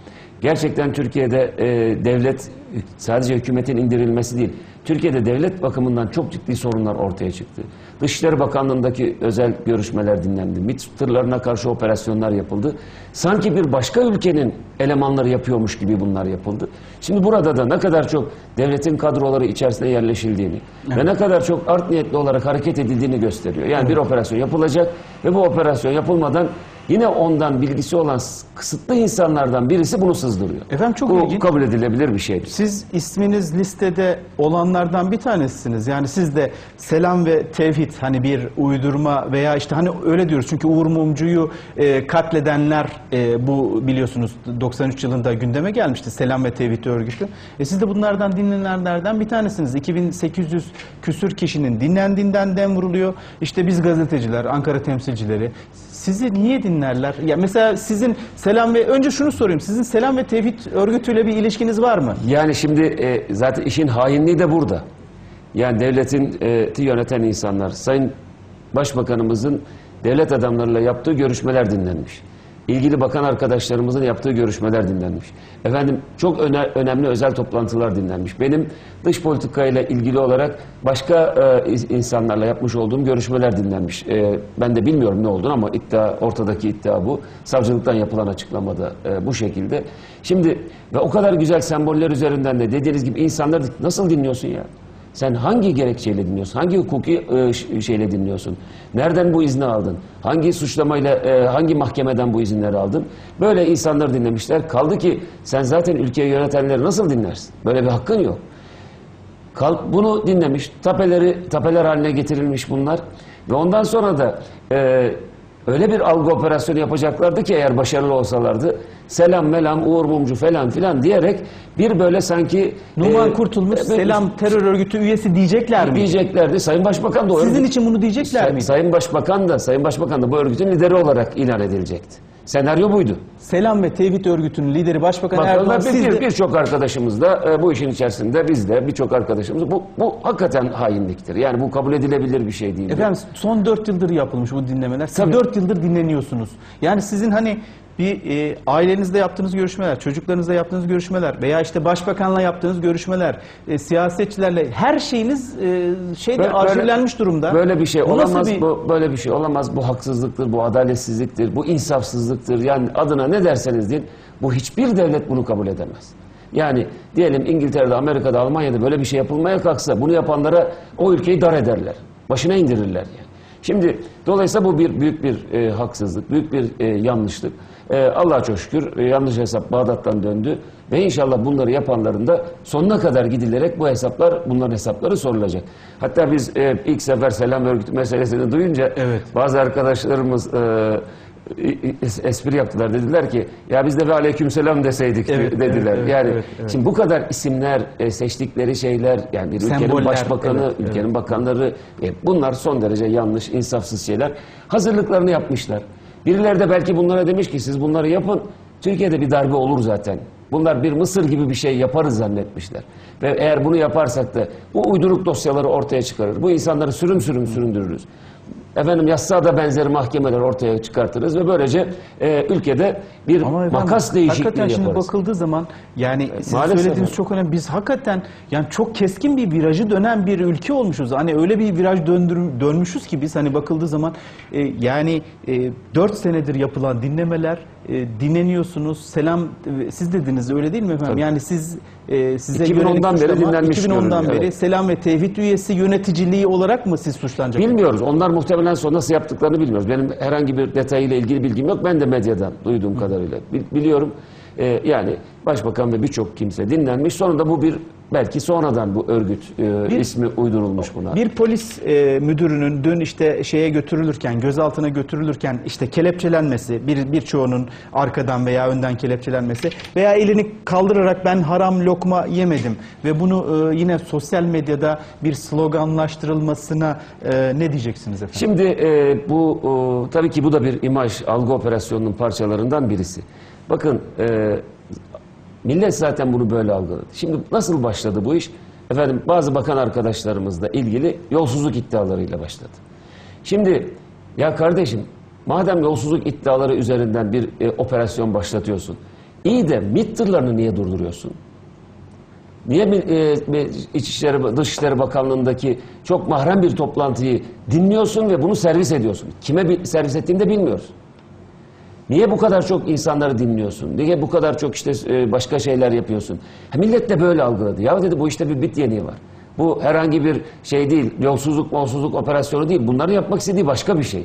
Gerçekten Türkiye'de e, devlet, sadece hükümetin indirilmesi değil, Türkiye'de devlet bakımından çok ciddi sorunlar ortaya çıktı. Dışişleri Bakanlığı'ndaki özel görüşmeler dinlendi. MİT tırlarına karşı operasyonlar yapıldı. Sanki bir başka ülkenin elemanları yapıyormuş gibi bunlar yapıldı. Şimdi burada da ne kadar çok devletin kadroları içerisinde yerleşildiğini evet. ve ne kadar çok art niyetli olarak hareket edildiğini gösteriyor. Yani evet. bir operasyon yapılacak ve bu operasyon yapılmadan yine ondan bilgisi olan kısıtlı insanlardan birisi bunu sızdırıyor. Efendim çok Bu ilginç. kabul edilebilir bir şeydir. Siz isminiz listede olanlardan bir tanesiniz. Yani siz de Selam ve Tevhid, hani bir uydurma veya işte hani öyle diyoruz. Çünkü Uğur Mumcu'yu e, katledenler e, bu biliyorsunuz doksan üç yılında gündeme gelmişti. Selam ve Tevhid örgütü. E, siz de bunlardan dinlenenlerden bir tanesiniz. iki bin sekiz yüz küsür kişinin dinlendiğinden dem vuruluyor. İşte biz gazeteciler, Ankara temsilcileri sizi niye dinlerler? Ya mesela sizin Selam ve... Önce şunu sorayım. Sizin Selam ve Tevhid örgütüyle bir ilişkiniz var mı? Yani şimdi e, zaten işin hainliği de burada. Yani devletin e, yöneten insanlar, Sayın Başbakanımızın devlet adamlarıyla yaptığı görüşmeler dinlenmiş. ilgili bakan arkadaşlarımızın yaptığı görüşmeler dinlenmiş. Efendim çok öne, önemli özel toplantılar dinlenmiş. Benim dış politikayla ilgili olarak başka e, insanlarla yapmış olduğum görüşmeler dinlenmiş. E, ben de bilmiyorum ne olduğunu ama iddia, ortadaki iddia bu. Savcılıktan yapılan açıklamada e, bu şekilde. Şimdi ve o kadar güzel semboller üzerinden de dediğiniz gibi insanları nasıl dinliyorsun ya? Sen hangi gerekçeyle dinliyorsun? Hangi hukuki e, şeyle dinliyorsun? Nereden bu izni aldın? Hangi suçlamayla, e, hangi mahkemeden bu izinleri aldın? Böyle insanları dinlemişler. Kaldı ki sen zaten ülkeyi yönetenleri nasıl dinlersin? Böyle bir hakkın yok. Kal, bunu dinlemiş. Tapeleri, tapeler haline getirilmiş bunlar. Ve ondan sonra da e, öyle bir algı operasyonu yapacaklardı ki eğer başarılı olsalardı, selam melam, Uğur Mumcu falan filan diyerek bir böyle sanki... Numan e, Kurtulmuş, e, selam terör örgütü üyesi diyecekler mi? Diyeceklerdi. Sayın Başbakan da... Sizin örgüt, için bunu diyecekler say, mi? Sayın Başbakan da, Sayın Başbakan da bu örgütün lideri olarak ilan edilecekti. Senaryo buydu. Selam ve Tevhid örgütünün lideri Başbakan Bak, Erdoğan... Bir, birçok arkadaşımız da e, bu işin içerisinde, biz de birçok arkadaşımız... Bu, bu hakikaten hainliktir. Yani bu kabul edilebilir bir şey değil. Efendim yani. Son dört yıldır yapılmış bu dinlemeler. Siz Tabii. dört yıldır dinleniyorsunuz. Yani sizin hani... Bir e, ailenizle yaptığınız görüşmeler, çocuklarınızla yaptığınız görüşmeler veya işte başbakanla yaptığınız görüşmeler, e, siyasetçilerle her şeyiniz e, şeyde arşivlenmiş durumda. Böyle bir şey bu olamaz, bir... bu böyle bir şey olamaz. Bu haksızlıktır, bu adaletsizliktir, bu insafsızlıktır. Yani adına ne derseniz deyin, bu hiçbir devlet bunu kabul edemez. Yani diyelim İngiltere'de, Amerika'da, Almanya'da böyle bir şey yapılmaya kalksa bunu yapanlara o ülkeyi dar ederler, başına indirirler yani. Şimdi dolayısıyla bu bir büyük bir e, haksızlık, büyük bir e, yanlışlık. E, Allah'a çok şükür e, yanlış hesap Bağdat'tan döndü ve inşallah bunları yapanların da sonuna kadar gidilerek bu hesaplar, bunların hesapları sorulacak. Hatta biz e, ilk sefer selam örgütü meselesini duyunca evet. bazı arkadaşlarımız e, espri yaptılar. Dediler ki ya biz de ve aleykümselam deseydik evet, dediler. Evet, yani evet, evet. Şimdi bu kadar isimler, seçtikleri şeyler, yani bir ülkenin Semboller, başbakanı, evet, ülkenin evet. bakanları, bunlar son derece yanlış, insafsız şeyler. Hazırlıklarını yapmışlar. Birileri de belki bunlara demiş ki siz bunları yapın, Türkiye'de bir darbe olur zaten. Bunlar bir Mısır gibi bir şey yaparız zannetmişler. Ve eğer bunu yaparsak da bu uyduruk dosyaları ortaya çıkarır. Bu insanları sürüm sürüm süründürürüz. Efendim yasada da benzeri mahkemeler ortaya çıkartırız ve böylece e, ülkede bir efendim, makas değişikliği yaparız. Hakikaten şimdi bakıldığı zaman yani e, siz söylediğiniz efendim. çok önemli. Biz hakikaten yani çok keskin bir virajı dönen bir ülke olmuşuz. Hani öyle bir viraj döndür, dönmüşüz ki biz hani bakıldığı zaman e, yani e, dört senedir yapılan dinlemeler e, dinleniyorsunuz. Selam e, siz dediniz öyle değil mi efendim? Tabii. Yani siz e, size iki bin ondan beri dinlenmiş. iki bin ondan beri evet. Selam ve Tevhid üyesi yöneticiliği olarak mı siz suçlanacaksınız? Bilmiyoruz. Onlar muhtemelen sonra nasıl yaptıklarını bilmiyoruz. Benim herhangi bir detayıyla ilgili bilgim yok. Ben de medyadan duyduğum kadarıyla biliyorum. Ee, yani başbakan ve birçok kimse dinlenmiş. Sonunda bu bir belki sonradan bu örgüt e, bir, ismi uydurulmuş buna. Bir polis e, müdürünün dün işte şeye götürülürken, gözaltına götürülürken işte kelepçelenmesi, bir birçoğunun arkadan veya önden kelepçelenmesi veya elini kaldırarak ben haram lokma yemedim ve bunu e, yine sosyal medyada bir sloganlaştırılmasına e, ne diyeceksiniz efendim? Şimdi e, bu e, tabii ki bu da bir imaj, algı operasyonunun parçalarından birisi. Bakın e, millet zaten bunu böyle algıladı. Şimdi nasıl başladı bu iş? Efendim bazı bakan arkadaşlarımızla ilgili yolsuzluk iddialarıyla başladı. Şimdi ya kardeşim madem yolsuzluk iddiaları üzerinden bir e, operasyon başlatıyorsun. İyi de MİT tırlarını niye durduruyorsun? Niye e, İçişleri, Dışişleri Bakanlığı'ndaki çok mahrem bir toplantıyı dinliyorsun ve bunu servis ediyorsun? Kime servis ettiğini de bilmiyoruz. Niye bu kadar çok insanları dinliyorsun? Niye bu kadar çok işte başka şeyler yapıyorsun? Ha, millet de böyle algıladı. Ya dedi bu işte bir bit yeniği var. Bu herhangi bir şey değil. Yolsuzluk, molsuzluk operasyonu değil. Bunların yapmak istediği başka bir şey.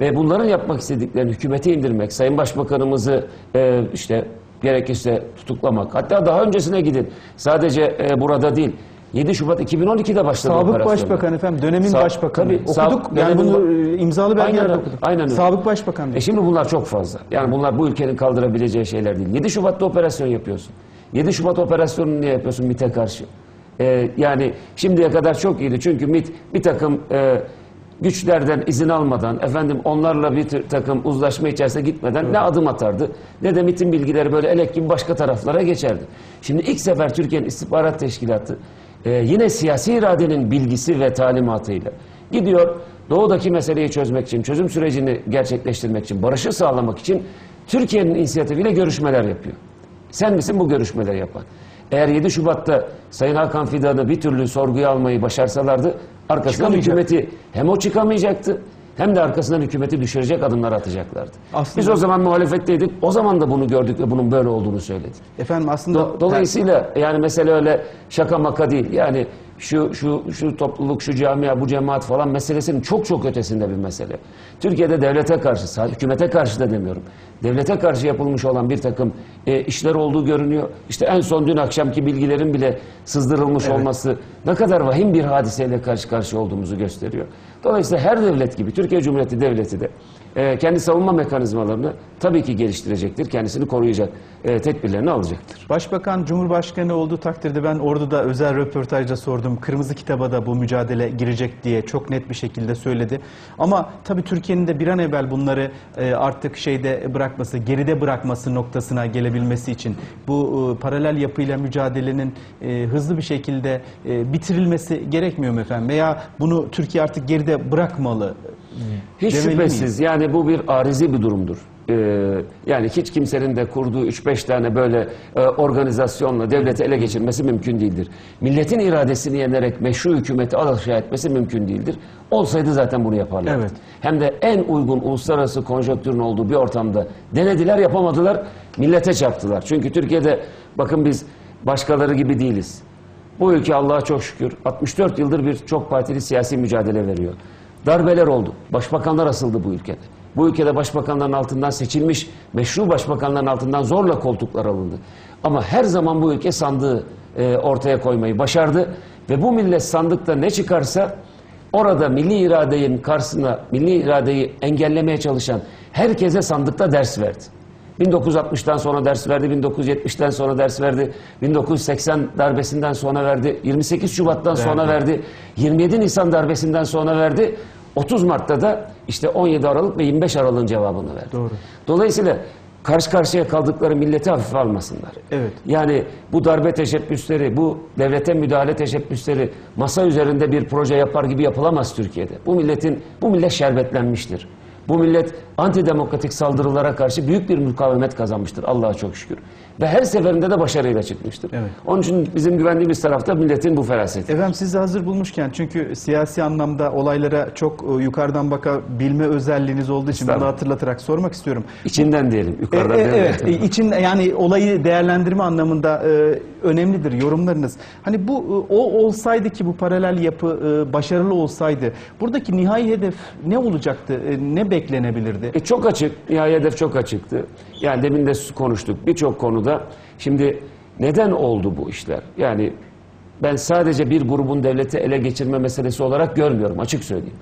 Ve bunların yapmak istediklerini hükümete indirmek, Sayın Başbakanımızı e, işte gerekirse tutuklamak. Hatta daha öncesine gidin. Sadece e, burada değil. yedi Şubat iki bin on iki'de başladı operasyon. Sabık Başbakan efendim, dönemin Sa başbakanı. Tabii, okuduk, yani bunu imzalı belgelerde okuduk. Aynen öyle. Sabık Başbakan. E şimdi bunlar çok fazla. Yani bunlar bu ülkenin kaldırabileceği şeyler değil. yedi Şubat'ta operasyon yapıyorsun. yedi Şubat operasyonunu niye yapıyorsun MİT'e karşı? Ee, yani şimdiye kadar çok iyiydi. Çünkü MİT bir takım e, güçlerden izin almadan, efendim onlarla bir takım uzlaşma içerisinde gitmeden evet. ne adım atardı ne de MİT'in bilgileri böyle elek gibi başka taraflara geçerdi. Şimdi ilk sefer Türkiye'nin istihbarat teşkilatı Ee, yine siyasi iradenin bilgisi ve talimatıyla gidiyor doğudaki meseleyi çözmek için, çözüm sürecini gerçekleştirmek için, barışı sağlamak için Türkiye'nin inisiyatifiyle görüşmeler yapıyor. Sen misin bu görüşmeleri yapan? Eğer yedi Şubat'ta Sayın Hakan Fidan'ı bir türlü sorguya almayı başarsalardı, arkasından hükümeti hem o çıkamayacaktı, hem de arkasından hükümeti düşürecek adımlar atacaklardı. Aslında, biz o zaman muhalefetteydik, o zaman da bunu gördük ve bunun böyle olduğunu söyledik. Efendim aslında Do dolayısıyla yani mesele öyle şaka maka değil. Yani şu şu şu topluluk, şu camia, bu cemaat falan meselesinin çok çok ötesinde bir mesele. Türkiye'de devlete karşı, hükümete karşı da demiyorum, devlete karşı yapılmış olan bir takım e, işler olduğu görünüyor. İşte en son dün akşamki bilgilerin bile sızdırılmış evet. olması ne kadar vahim bir hadiseyle karşı karşıya olduğumuzu gösteriyor. Dolayısıyla her devlet gibi Türkiye Cumhuriyeti Devleti de e, kendi savunma mekanizmalarını tabii ki geliştirecektir. Kendisini koruyacak e, tedbirlerini alacaktır. Başbakan Cumhurbaşkanı olduğu takdirde ben orada da özel röportajda sordum. Kırmızı kitaba da bu mücadele girecek diye çok net bir şekilde söyledi. Ama tabii Türkiye'nin de bir an evvel bunları e, artık şeyde bırakması, geride bırakması noktasına gelebilmesi için bu e, paralel yapıyla mücadelenin e, hızlı bir şekilde e, bitirilmesi gerekmiyor mu efendim? Veya bunu Türkiye artık geride bırakmalı. Hiç şüphesiz. Yani bu bir arizi bir durumdur. Ee, yani hiç kimsenin de kurduğu üç beş tane böyle e, organizasyonla devleti ele geçirmesi mümkün değildir. Milletin iradesini yenerek meşru hükümeti alaşağı etmesi mümkün değildir. Olsaydı zaten bunu yaparlardı. Evet. Hem de en uygun uluslararası konjonktürün olduğu bir ortamda denediler, yapamadılar, millete çarptılar. Çünkü Türkiye'de bakın biz başkaları gibi değiliz. Bu ülke Allah'a çok şükür altmış dört yıldır bir çok partili siyasi mücadele veriyor. Darbeler oldu. Başbakanlar asıldı bu ülkede. Bu ülkede başbakanların altından seçilmiş, meşru başbakanların altından zorla koltuklar alındı. Ama her zaman bu ülke sandığı e, ortaya koymayı başardı. Ve bu millet sandıkta ne çıkarsa orada milli iradenin karşısına, milli iradeyi engellemeye çalışan herkese sandıkta ders verdi. bin dokuz yüz altmıştan sonra ders verdi, bin dokuz yüz yetmişten sonra ders verdi, bin dokuz yüz seksen darbesinden sonra verdi, yirmi sekiz Şubat'tan verdi. sonra verdi, yirmi yedi Nisan darbesinden sonra verdi, otuz Mart'ta da işte on yedi Aralık ve yirmi beş Aralık'ın cevabını verdi. Doğru. Dolayısıyla karşı karşıya kaldıkları milleti hafife almasınlar. Evet. Yani bu darbe teşebbüsleri, bu devlete müdahale teşebbüsleri masa üzerinde bir proje yapar gibi yapılamaz Türkiye'de. Bu milletin, bu millet şerbetlenmiştir. Bu millet antidemokratik saldırılara karşı büyük bir mukavemet kazanmıştır Allah'a çok şükür. Ve her seferinde de başarıyla çıkmıştır. Evet. Onun için bizim güvendiğimiz tarafta milletin bu feraseti. Efendim siz de hazır bulmuşken çünkü siyasi anlamda olaylara çok yukarıdan bakabilme özelliğiniz olduğu için bunu hatırlatarak sormak istiyorum. İçinden diyelim. Yukarıdan e, e, evet. E, için yani olayı değerlendirme anlamında e, önemlidir yorumlarınız. Hani bu o olsaydı ki bu paralel yapı e, başarılı olsaydı buradaki nihai hedef ne olacaktı? E, ne beklenebilirdi? E, çok açık. Nihai hedef çok açıktı. Yani demin de konuştuk. Birçok konuda şimdi neden oldu bu işler? Yani ben sadece bir grubun devleti ele geçirme meselesi olarak görmüyorum. Açık söyleyeyim.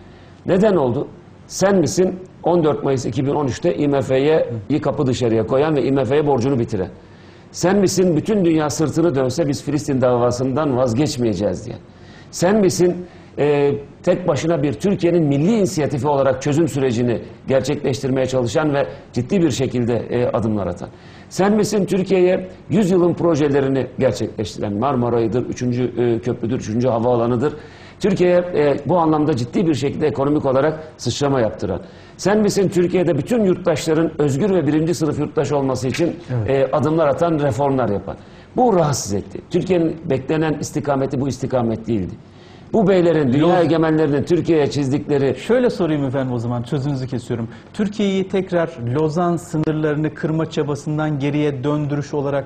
Neden oldu? Sen misin on dört Mayıs iki bin on üç'te I M F'yi kapı dışarıya koyan ve I M F'ye borcunu bitiren? Sen misin bütün dünya sırtını dönse biz Filistin davasından vazgeçmeyeceğiz diye? Sen misin e, tek başına bir Türkiye'nin milli inisiyatifi olarak çözüm sürecini gerçekleştirmeye çalışan ve ciddi bir şekilde e, adımlar atan? Sen misin Türkiye'ye yüzyılın projelerini gerçekleştiren? Marmara'yıdır, üçüncü e, köprüdür, üçüncü havaalanıdır. Türkiye'ye e, bu anlamda ciddi bir şekilde ekonomik olarak sıçrama yaptıran. Sen misin Türkiye'de bütün yurttaşların özgür ve birinci sınıf yurttaş olması için evet. e, adımlar atan, reformlar yapan? Bu rahatsız etti. Türkiye'nin beklenen istikameti bu istikamet değildi. Bu beylerin, dünya egemenlerinin Türkiye'ye çizdikleri... Şöyle sorayım efendim o zaman, sözünüzü kesiyorum. Türkiye'yi tekrar Lozan sınırlarını kırma çabasından geriye döndürüş olarak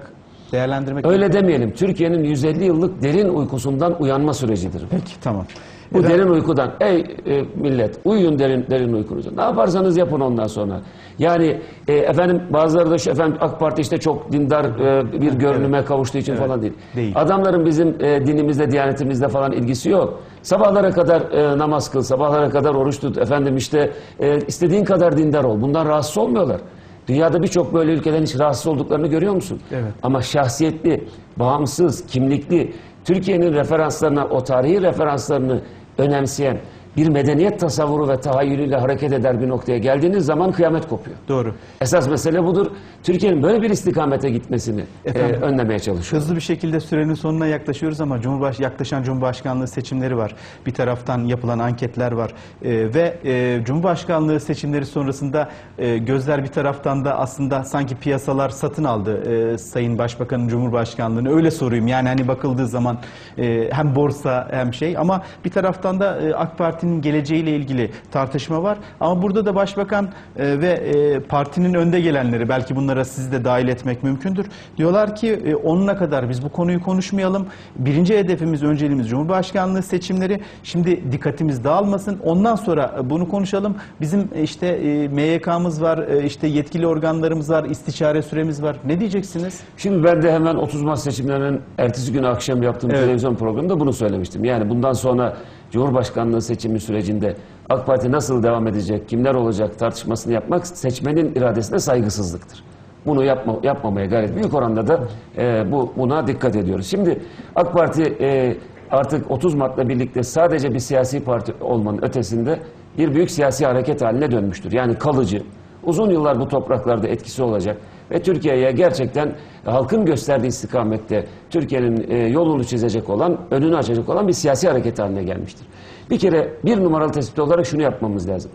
değerlendirmek... Öyle mi? Demeyelim. Türkiye'nin yüz elli yıllık derin uykusundan uyanma sürecidir. Peki, tamam. Bu efendim? Derin uykudan, ey e, millet uyuyun derin derin uykunuza. Ne yaparsanız yapın ondan sonra. Yani e, efendim bazıları da şu, efendim A K Parti işte çok dindar e, bir görünüme evet. kavuştuğu için evet. falan değil. değil. Adamların bizim e, dinimizde, diyanetimizde falan ilgisi yok. Sabahlara kadar e, namaz kıl, sabahlara kadar oruç tut. Efendim işte e, istediğin kadar dindar ol. Bundan rahatsız olmuyorlar. Dünyada birçok böyle ülkeden hiç rahatsız olduklarını görüyor musun? Evet. Ama şahsiyetli, bağımsız, kimlikli, Türkiye'nin referanslarına, o tarihi referanslarını önemseyen, bir medeniyet tasavvuru ve tahayyülüyle hareket eder bir noktaya geldiğiniz zaman kıyamet kopuyor. Doğru. Esas mesele budur. Türkiye'nin böyle bir istikamete gitmesini Efendim, e, önlemeye çalışıyor. Hızlı bir şekilde sürenin sonuna yaklaşıyoruz ama Cumhurbaş yaklaşan Cumhurbaşkanlığı seçimleri var. Bir taraftan yapılan anketler var. E, ve e, Cumhurbaşkanlığı seçimleri sonrasında e, gözler bir taraftan da aslında sanki piyasalar satın aldı e, Sayın Başbakan'ın Cumhurbaşkanlığını. Öyle sorayım. Yani hani bakıldığı zaman e, hem borsa hem şey ama bir taraftan da e, AK Parti geleceğiyle ilgili tartışma var. Ama burada da Başbakan e, ve e, partinin önde gelenleri, belki bunlara sizi de dahil etmek mümkündür. Diyorlar ki e, onuna kadar biz bu konuyu konuşmayalım. Birinci hedefimiz, önceliğimiz Cumhurbaşkanlığı seçimleri. Şimdi dikkatimiz dağılmasın. Ondan sonra bunu konuşalım. Bizim işte e, M Y K'mız var, e, işte yetkili organlarımız var, istişare süremiz var. Ne diyeceksiniz? Şimdi ben de hemen otuz Mart seçimlerinin ertesi günü akşam yaptığım evet. televizyon programında bunu söylemiştim. Yani bundan sonra Cumhurbaşkanlığı seçimi sürecinde AK Parti nasıl devam edecek, kimler olacak tartışmasını yapmak seçmenin iradesine saygısızlıktır. Bunu yapma, yapmamaya gayret büyük oranda da e, bu, buna dikkat ediyoruz. Şimdi AK Parti e, artık otuz Mart'la birlikte sadece bir siyasi parti olmanın ötesinde bir büyük siyasi hareket haline dönmüştür. Yani kalıcı, uzun yıllar bu topraklarda etkisi olacak ve Türkiye'ye gerçekten halkın gösterdiği istikamette Türkiye'nin yolunu çizecek olan, önünü açacak olan bir siyasi hareket haline gelmiştir. Bir kere bir numaralı tespit olarak şunu yapmamız lazım.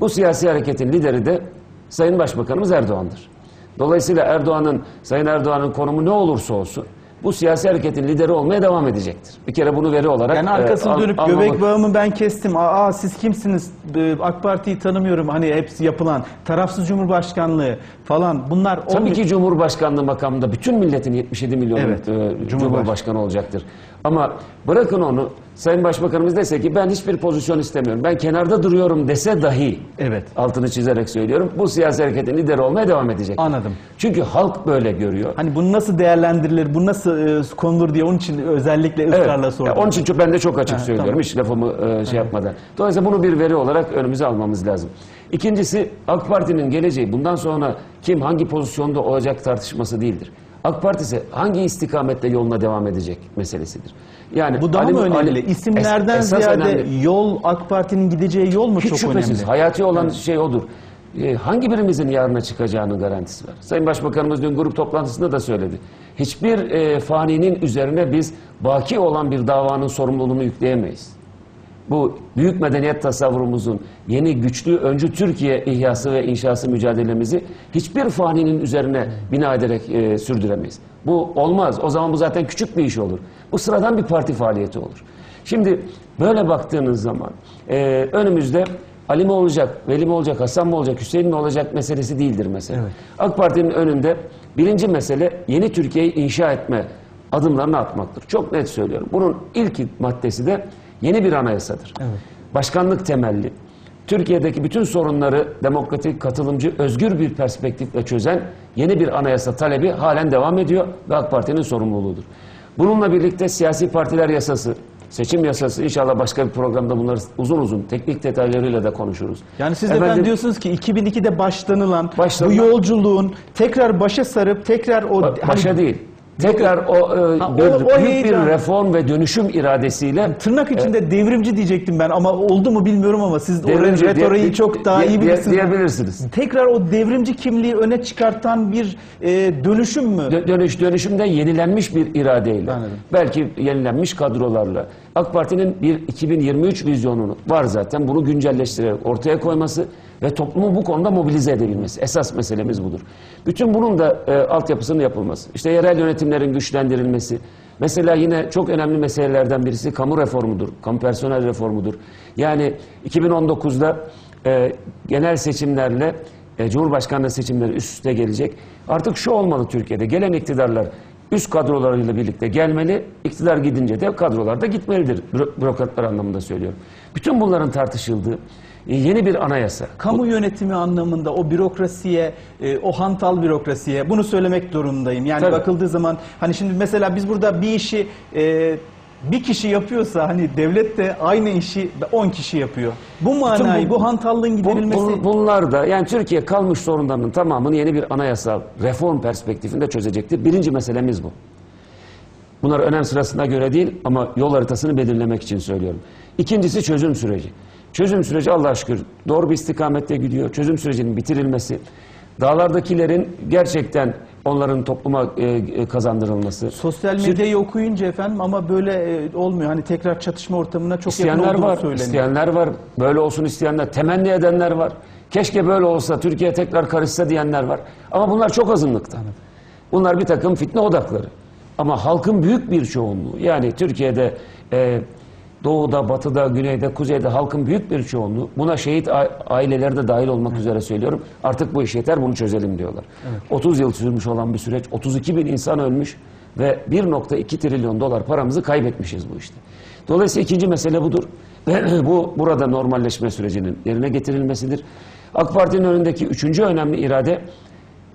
Bu siyasi hareketin lideri de Sayın Başbakanımız Erdoğan'dır. Dolayısıyla Erdoğan'ın, Sayın Erdoğan'ın konumu ne olursa olsun bu siyasi hareketin lideri olmaya devam edecektir. Bir kere bunu veri olarak... Yani arkasını e, dönüp al, göbek bağımı ben kestim. Aa siz kimsiniz? E, AK Parti'yi tanımıyorum. Hani hepsi yapılan tarafsız cumhurbaşkanlığı falan bunlar... on... Tabii ki Cumhurbaşkanlığı makamında bütün milletin yetmiş yedi milyon evet, e, Cumhurbaş... Cumhurbaşkanı olacaktır. Ama bırakın onu, Sayın Başbakanımız dese ki ben hiçbir pozisyon istemiyorum, ben kenarda duruyorum dese dahi, evet, altını çizerek söylüyorum, bu siyasi hareketin lideri olmaya devam edecek. Anladım. Çünkü halk böyle görüyor. Hani bunu nasıl değerlendirilir, bu nasıl e, konulur diye onun için özellikle ısrarla evet. sordum. Onun için çok, ben de çok açık ha, söylüyorum, tamam. hiç lafımı e, şey evet. yapmadan. Dolayısıyla bunu bir veri olarak önümüze almamız lazım. İkincisi, AK Parti'nin geleceği bundan sonra kim hangi pozisyonda olacak tartışması değildir. AK Parti ise hangi istikamette yoluna devam edecek meselesidir. Yani bu daha Ali, mı önemli? Ali, isimlerden es, ziyade önemli. Yol, AK Parti'nin gideceği yol mu hiç çok şüphesiz, önemli? Hayati olan evet. şey odur. Ee, hangi birimizin yarına çıkacağının garantisi var. Sayın Başbakanımız dün grup toplantısında da söyledi. Hiçbir e, faninin üzerine biz baki olan bir davanın sorumluluğunu yükleyemeyiz. Bu büyük medeniyet tasavvurumuzun yeni, güçlü, öncü Türkiye ihyası ve inşası mücadelemizi hiçbir faninin üzerine bina ederek e, sürdüremeyiz. Bu olmaz. O zaman bu zaten küçük bir iş olur. Bu sıradan bir parti faaliyeti olur. Şimdi böyle baktığınız zaman e, önümüzde Ali mi olacak, Veli mi olacak, Hasan mı olacak, Hüseyin mi olacak meselesi değildir mesela. Evet. AK Parti'nin önünde birinci mesele yeni Türkiye'yi inşa etme adımlarını atmaktır. Çok net söylüyorum. Bunun ilk maddesi de yeni bir anayasadır. Evet. Başkanlık temelli, Türkiye'deki bütün sorunları demokratik, katılımcı, özgür bir perspektifle çözen yeni bir anayasa talebi halen devam ediyor ve AK Parti'nin sorumluluğudur. Bununla birlikte siyasi partiler yasası, seçim yasası, inşallah başka bir programda bunları uzun uzun teknik detaylarıyla da konuşuruz. Yani siz de ben diyorsunuz ki iki bin iki'de başlanılan, başlanılan bu yolculuğun tekrar başa sarıp tekrar o... Ba başa hani... değil. Tekrar o, e, ha, o, o büyük bir reform ve dönüşüm iradesiyle... Yani tırnak içinde e, devrimci diyecektim ben ama oldu mu bilmiyorum ama siz devrimci, o retoriği diye, çok daha diye, iyi bilirsiniz. Diyebilirsiniz. Tekrar o devrimci kimliği öne çıkartan bir e, dönüşüm mü? Dö dönüş, dönüşümde yenilenmiş bir iradeyle. Anladım. Belki yenilenmiş kadrolarla. AK Parti'nin bir iki bin yirmi üç vizyonunu var zaten, bunu güncelleştirerek ortaya koyması ve toplumu bu konuda mobilize edebilmesi. Esas meselemiz budur. Bütün bunun da e, altyapısının yapılması. İşte yerel yönetimlerin güçlendirilmesi. Mesela yine çok önemli meselelerden birisi kamu reformudur. Kamu personel reformudur. Yani iki bin on dokuz'da e, genel seçimlerle e, Cumhurbaşkanlığı seçimleri üst üste gelecek. Artık şu olmalı Türkiye'de. Gelen iktidarlar üst kadrolarıyla birlikte gelmeli. İktidar gidince de kadrolar da gitmelidir. Bürokratlar anlamında söylüyorum. Bütün bunların tartışıldığı yeni bir anayasa. Kamu yönetimi anlamında o bürokrasiye, o hantal bürokrasiye bunu söylemek durumundayım. Yani tabii, bakıldığı zaman hani şimdi mesela biz burada bir işi bir kişi yapıyorsa hani devlet de aynı işi on kişi yapıyor. Bu manayı, bu, bu hantallığın giderilmesi... Bu, bunlar da yani Türkiye kalmış sorunlarının tamamını yeni bir anayasal reform perspektifinde çözecektir. Birinci meselemiz bu. Bunlar önem sırasına göre değil ama yol haritasını belirlemek için söylüyorum. İkincisi çözüm süreci. Çözüm süreci Allah'a şükür doğru bir istikamette gidiyor. Çözüm sürecinin bitirilmesi, dağlardakilerin gerçekten onların topluma kazandırılması. Sosyal medyayı okuyunca efendim ama böyle olmuyor. Hani tekrar çatışma ortamına çok yakın olduğunu söyleniyor. İsteyenler var, böyle olsun isteyenler, temenni edenler var. Keşke böyle olsa, Türkiye tekrar karışsa diyenler var. Ama bunlar çok azınlıkta. Bunlar bir takım fitne odakları. Ama halkın büyük bir çoğunluğu, yani Türkiye'de e, doğuda, batıda, güneyde, kuzeyde halkın büyük bir çoğunluğu, buna şehit aileleri de dahil olmak üzere söylüyorum, artık bu iş yeter, bunu çözelim diyorlar. Evet. otuz yıl sürmüş olan bir süreç, otuz iki bin insan ölmüş ve bir nokta iki trilyon dolar paramızı kaybetmişiz bu işte. Dolayısıyla ikinci mesele budur. Bu burada normalleşme sürecinin yerine getirilmesidir. AK Parti'nin önündeki üçüncü önemli irade,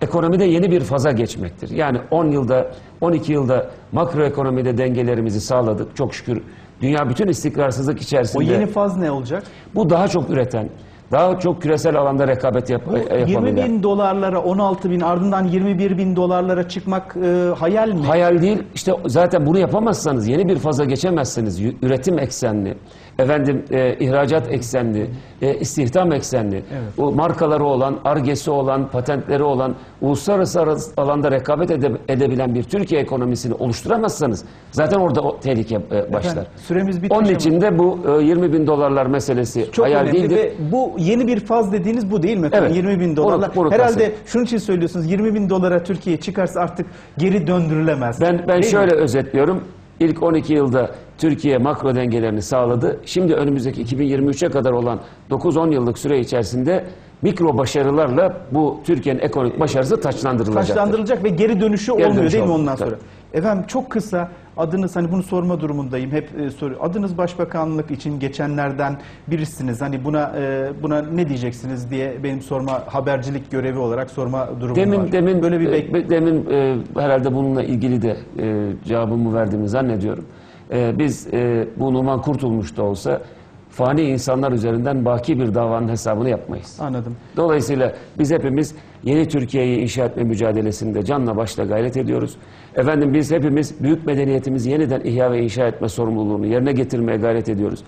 ekonomide yeni bir faza geçmektir. Yani on yılda, on iki yılda makroekonomide dengelerimizi sağladık. Çok şükür dünya bütün istikrarsızlık içerisinde. O yeni faz ne olacak? Bu daha çok üreten, daha çok küresel alanda rekabet yap yapabilen. yirmi bin dolarlara, on altı bin ardından yirmi bir bin dolarlara çıkmak e, hayal mi? Hayal değil. İşte zaten bunu yapamazsanız yeni bir faza geçemezsiniz. Üretim eksenli, efendim e, ihracat eksenli, e, istihdam eksenli. Evet. O markaları olan, argesi olan, patentleri olan, uluslararası alanda rekabet ede edebilen bir Türkiye ekonomisini oluşturamazsanız zaten orada tehlike e, başlar. Efendim, süremiz bitmiş. Onun için de bu e, yirmi bin dolarlar meselesi çok hayal önemli. Değildir. Ve bu yeni bir faz dediğiniz bu değil mi? Evet. yirmi bin dolarla. Onu, onu herhalde bahsedeyim. Şunun için söylüyorsunuz, yirmi bin dolara Türkiye çıkarsa artık geri döndürülemez. Ben, ben şöyle mi özetliyorum. İlk on iki yılda Türkiye makro dengelerini sağladı. Şimdi önümüzdeki iki bin yirmi üçe kadar olan dokuz on yıllık süre içerisinde mikro başarılarla bu Türkiye'nin ekonomik başarısı taçlandırılacak. Taçlandırılacak ve geri dönüşü geri olmuyor dönüşü değil mi ondan sonra? Tabii. Efendim çok kısa adınız, hani bunu sorma durumundayım. Hep e, soruyor. Adınız başbakanlık için geçenlerden birisiniz. Hani buna e, buna ne diyeceksiniz diye benim sorma, habercilik görevi olarak sorma durumum demin, var. Demin böyle bir e, demin e, herhalde bununla ilgili de e, cevabımı verdiğimi zannediyorum. E, biz e, bu Numan Kurtulmuş da olsa fani insanlar üzerinden baki bir davanın hesabını yapmayız. Anladım. Dolayısıyla biz hepimiz yeni Türkiye'yi inşa etme mücadelesinde canla başla gayret ediyoruz. Efendim biz hepimiz büyük medeniyetimizi yeniden ihya ve inşa etme sorumluluğunu yerine getirmeye gayret ediyoruz.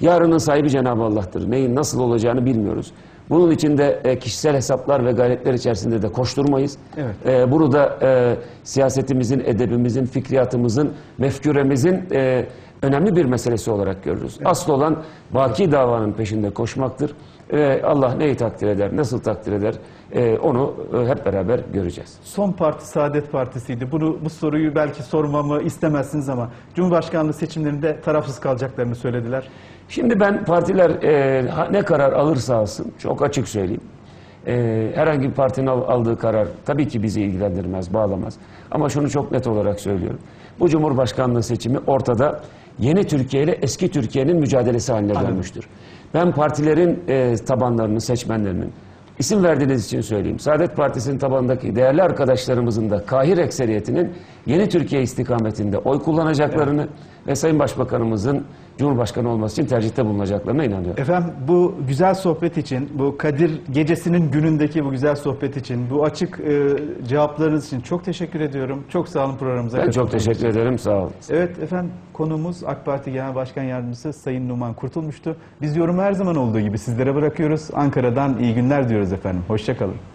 Yarının sahibi Cenab-ı Allah'tır. Neyin nasıl olacağını bilmiyoruz. Bunun için de kişisel hesaplar ve gayretler içerisinde de koşturmayız. Evet. Bunu da siyasetimizin, edebimizin, fikriyatımızın, mefküremizin önemli bir meselesi olarak görürüz. Evet. Asıl olan baki davanın peşinde koşmaktır. Ee, Allah neyi takdir eder, nasıl takdir eder e, onu e, hep beraber göreceğiz. Son parti Saadet Partisi'ydi. Bunu, bu soruyu belki sormamı istemezsiniz ama Cumhurbaşkanlığı seçimlerinde tarafsız kalacaklarını söylediler. Şimdi ben partiler e, ne karar alırsa alsın çok açık söyleyeyim. E, herhangi bir partinin aldığı karar tabii ki bizi ilgilendirmez, bağlamaz. Ama şunu çok net olarak söylüyorum. Bu Cumhurbaşkanlığı seçimi ortada yeni Türkiye ile eski Türkiye'nin mücadelesi haline dönmüştür. Ben partilerin e, tabanlarının, seçmenlerinin, isim verdiğiniz için söyleyeyim, Saadet Partisi'nin tabanındaki değerli arkadaşlarımızın da kahir ekseriyetinin yeni Türkiye istikametinde oy kullanacaklarını, evet, ve Sayın Başbakanımızın Cumhurbaşkanı olması için tercihte bulunacaklarına inanıyorum. Efendim bu güzel sohbet için, bu Kadir Gecesi'nin günündeki bu güzel sohbet için, bu açık e, cevaplarınız için çok teşekkür ediyorum. Çok sağ olun programımıza. Ben çok teşekkür ederim, sağ olun. Evet efendim, konuğumuz AK Parti Genel Başkan Yardımcısı Sayın Numan Kurtulmuş'tu. Biz yorumu her zaman olduğu gibi sizlere bırakıyoruz. Ankara'dan iyi günler diyoruz efendim. Hoşça kalın.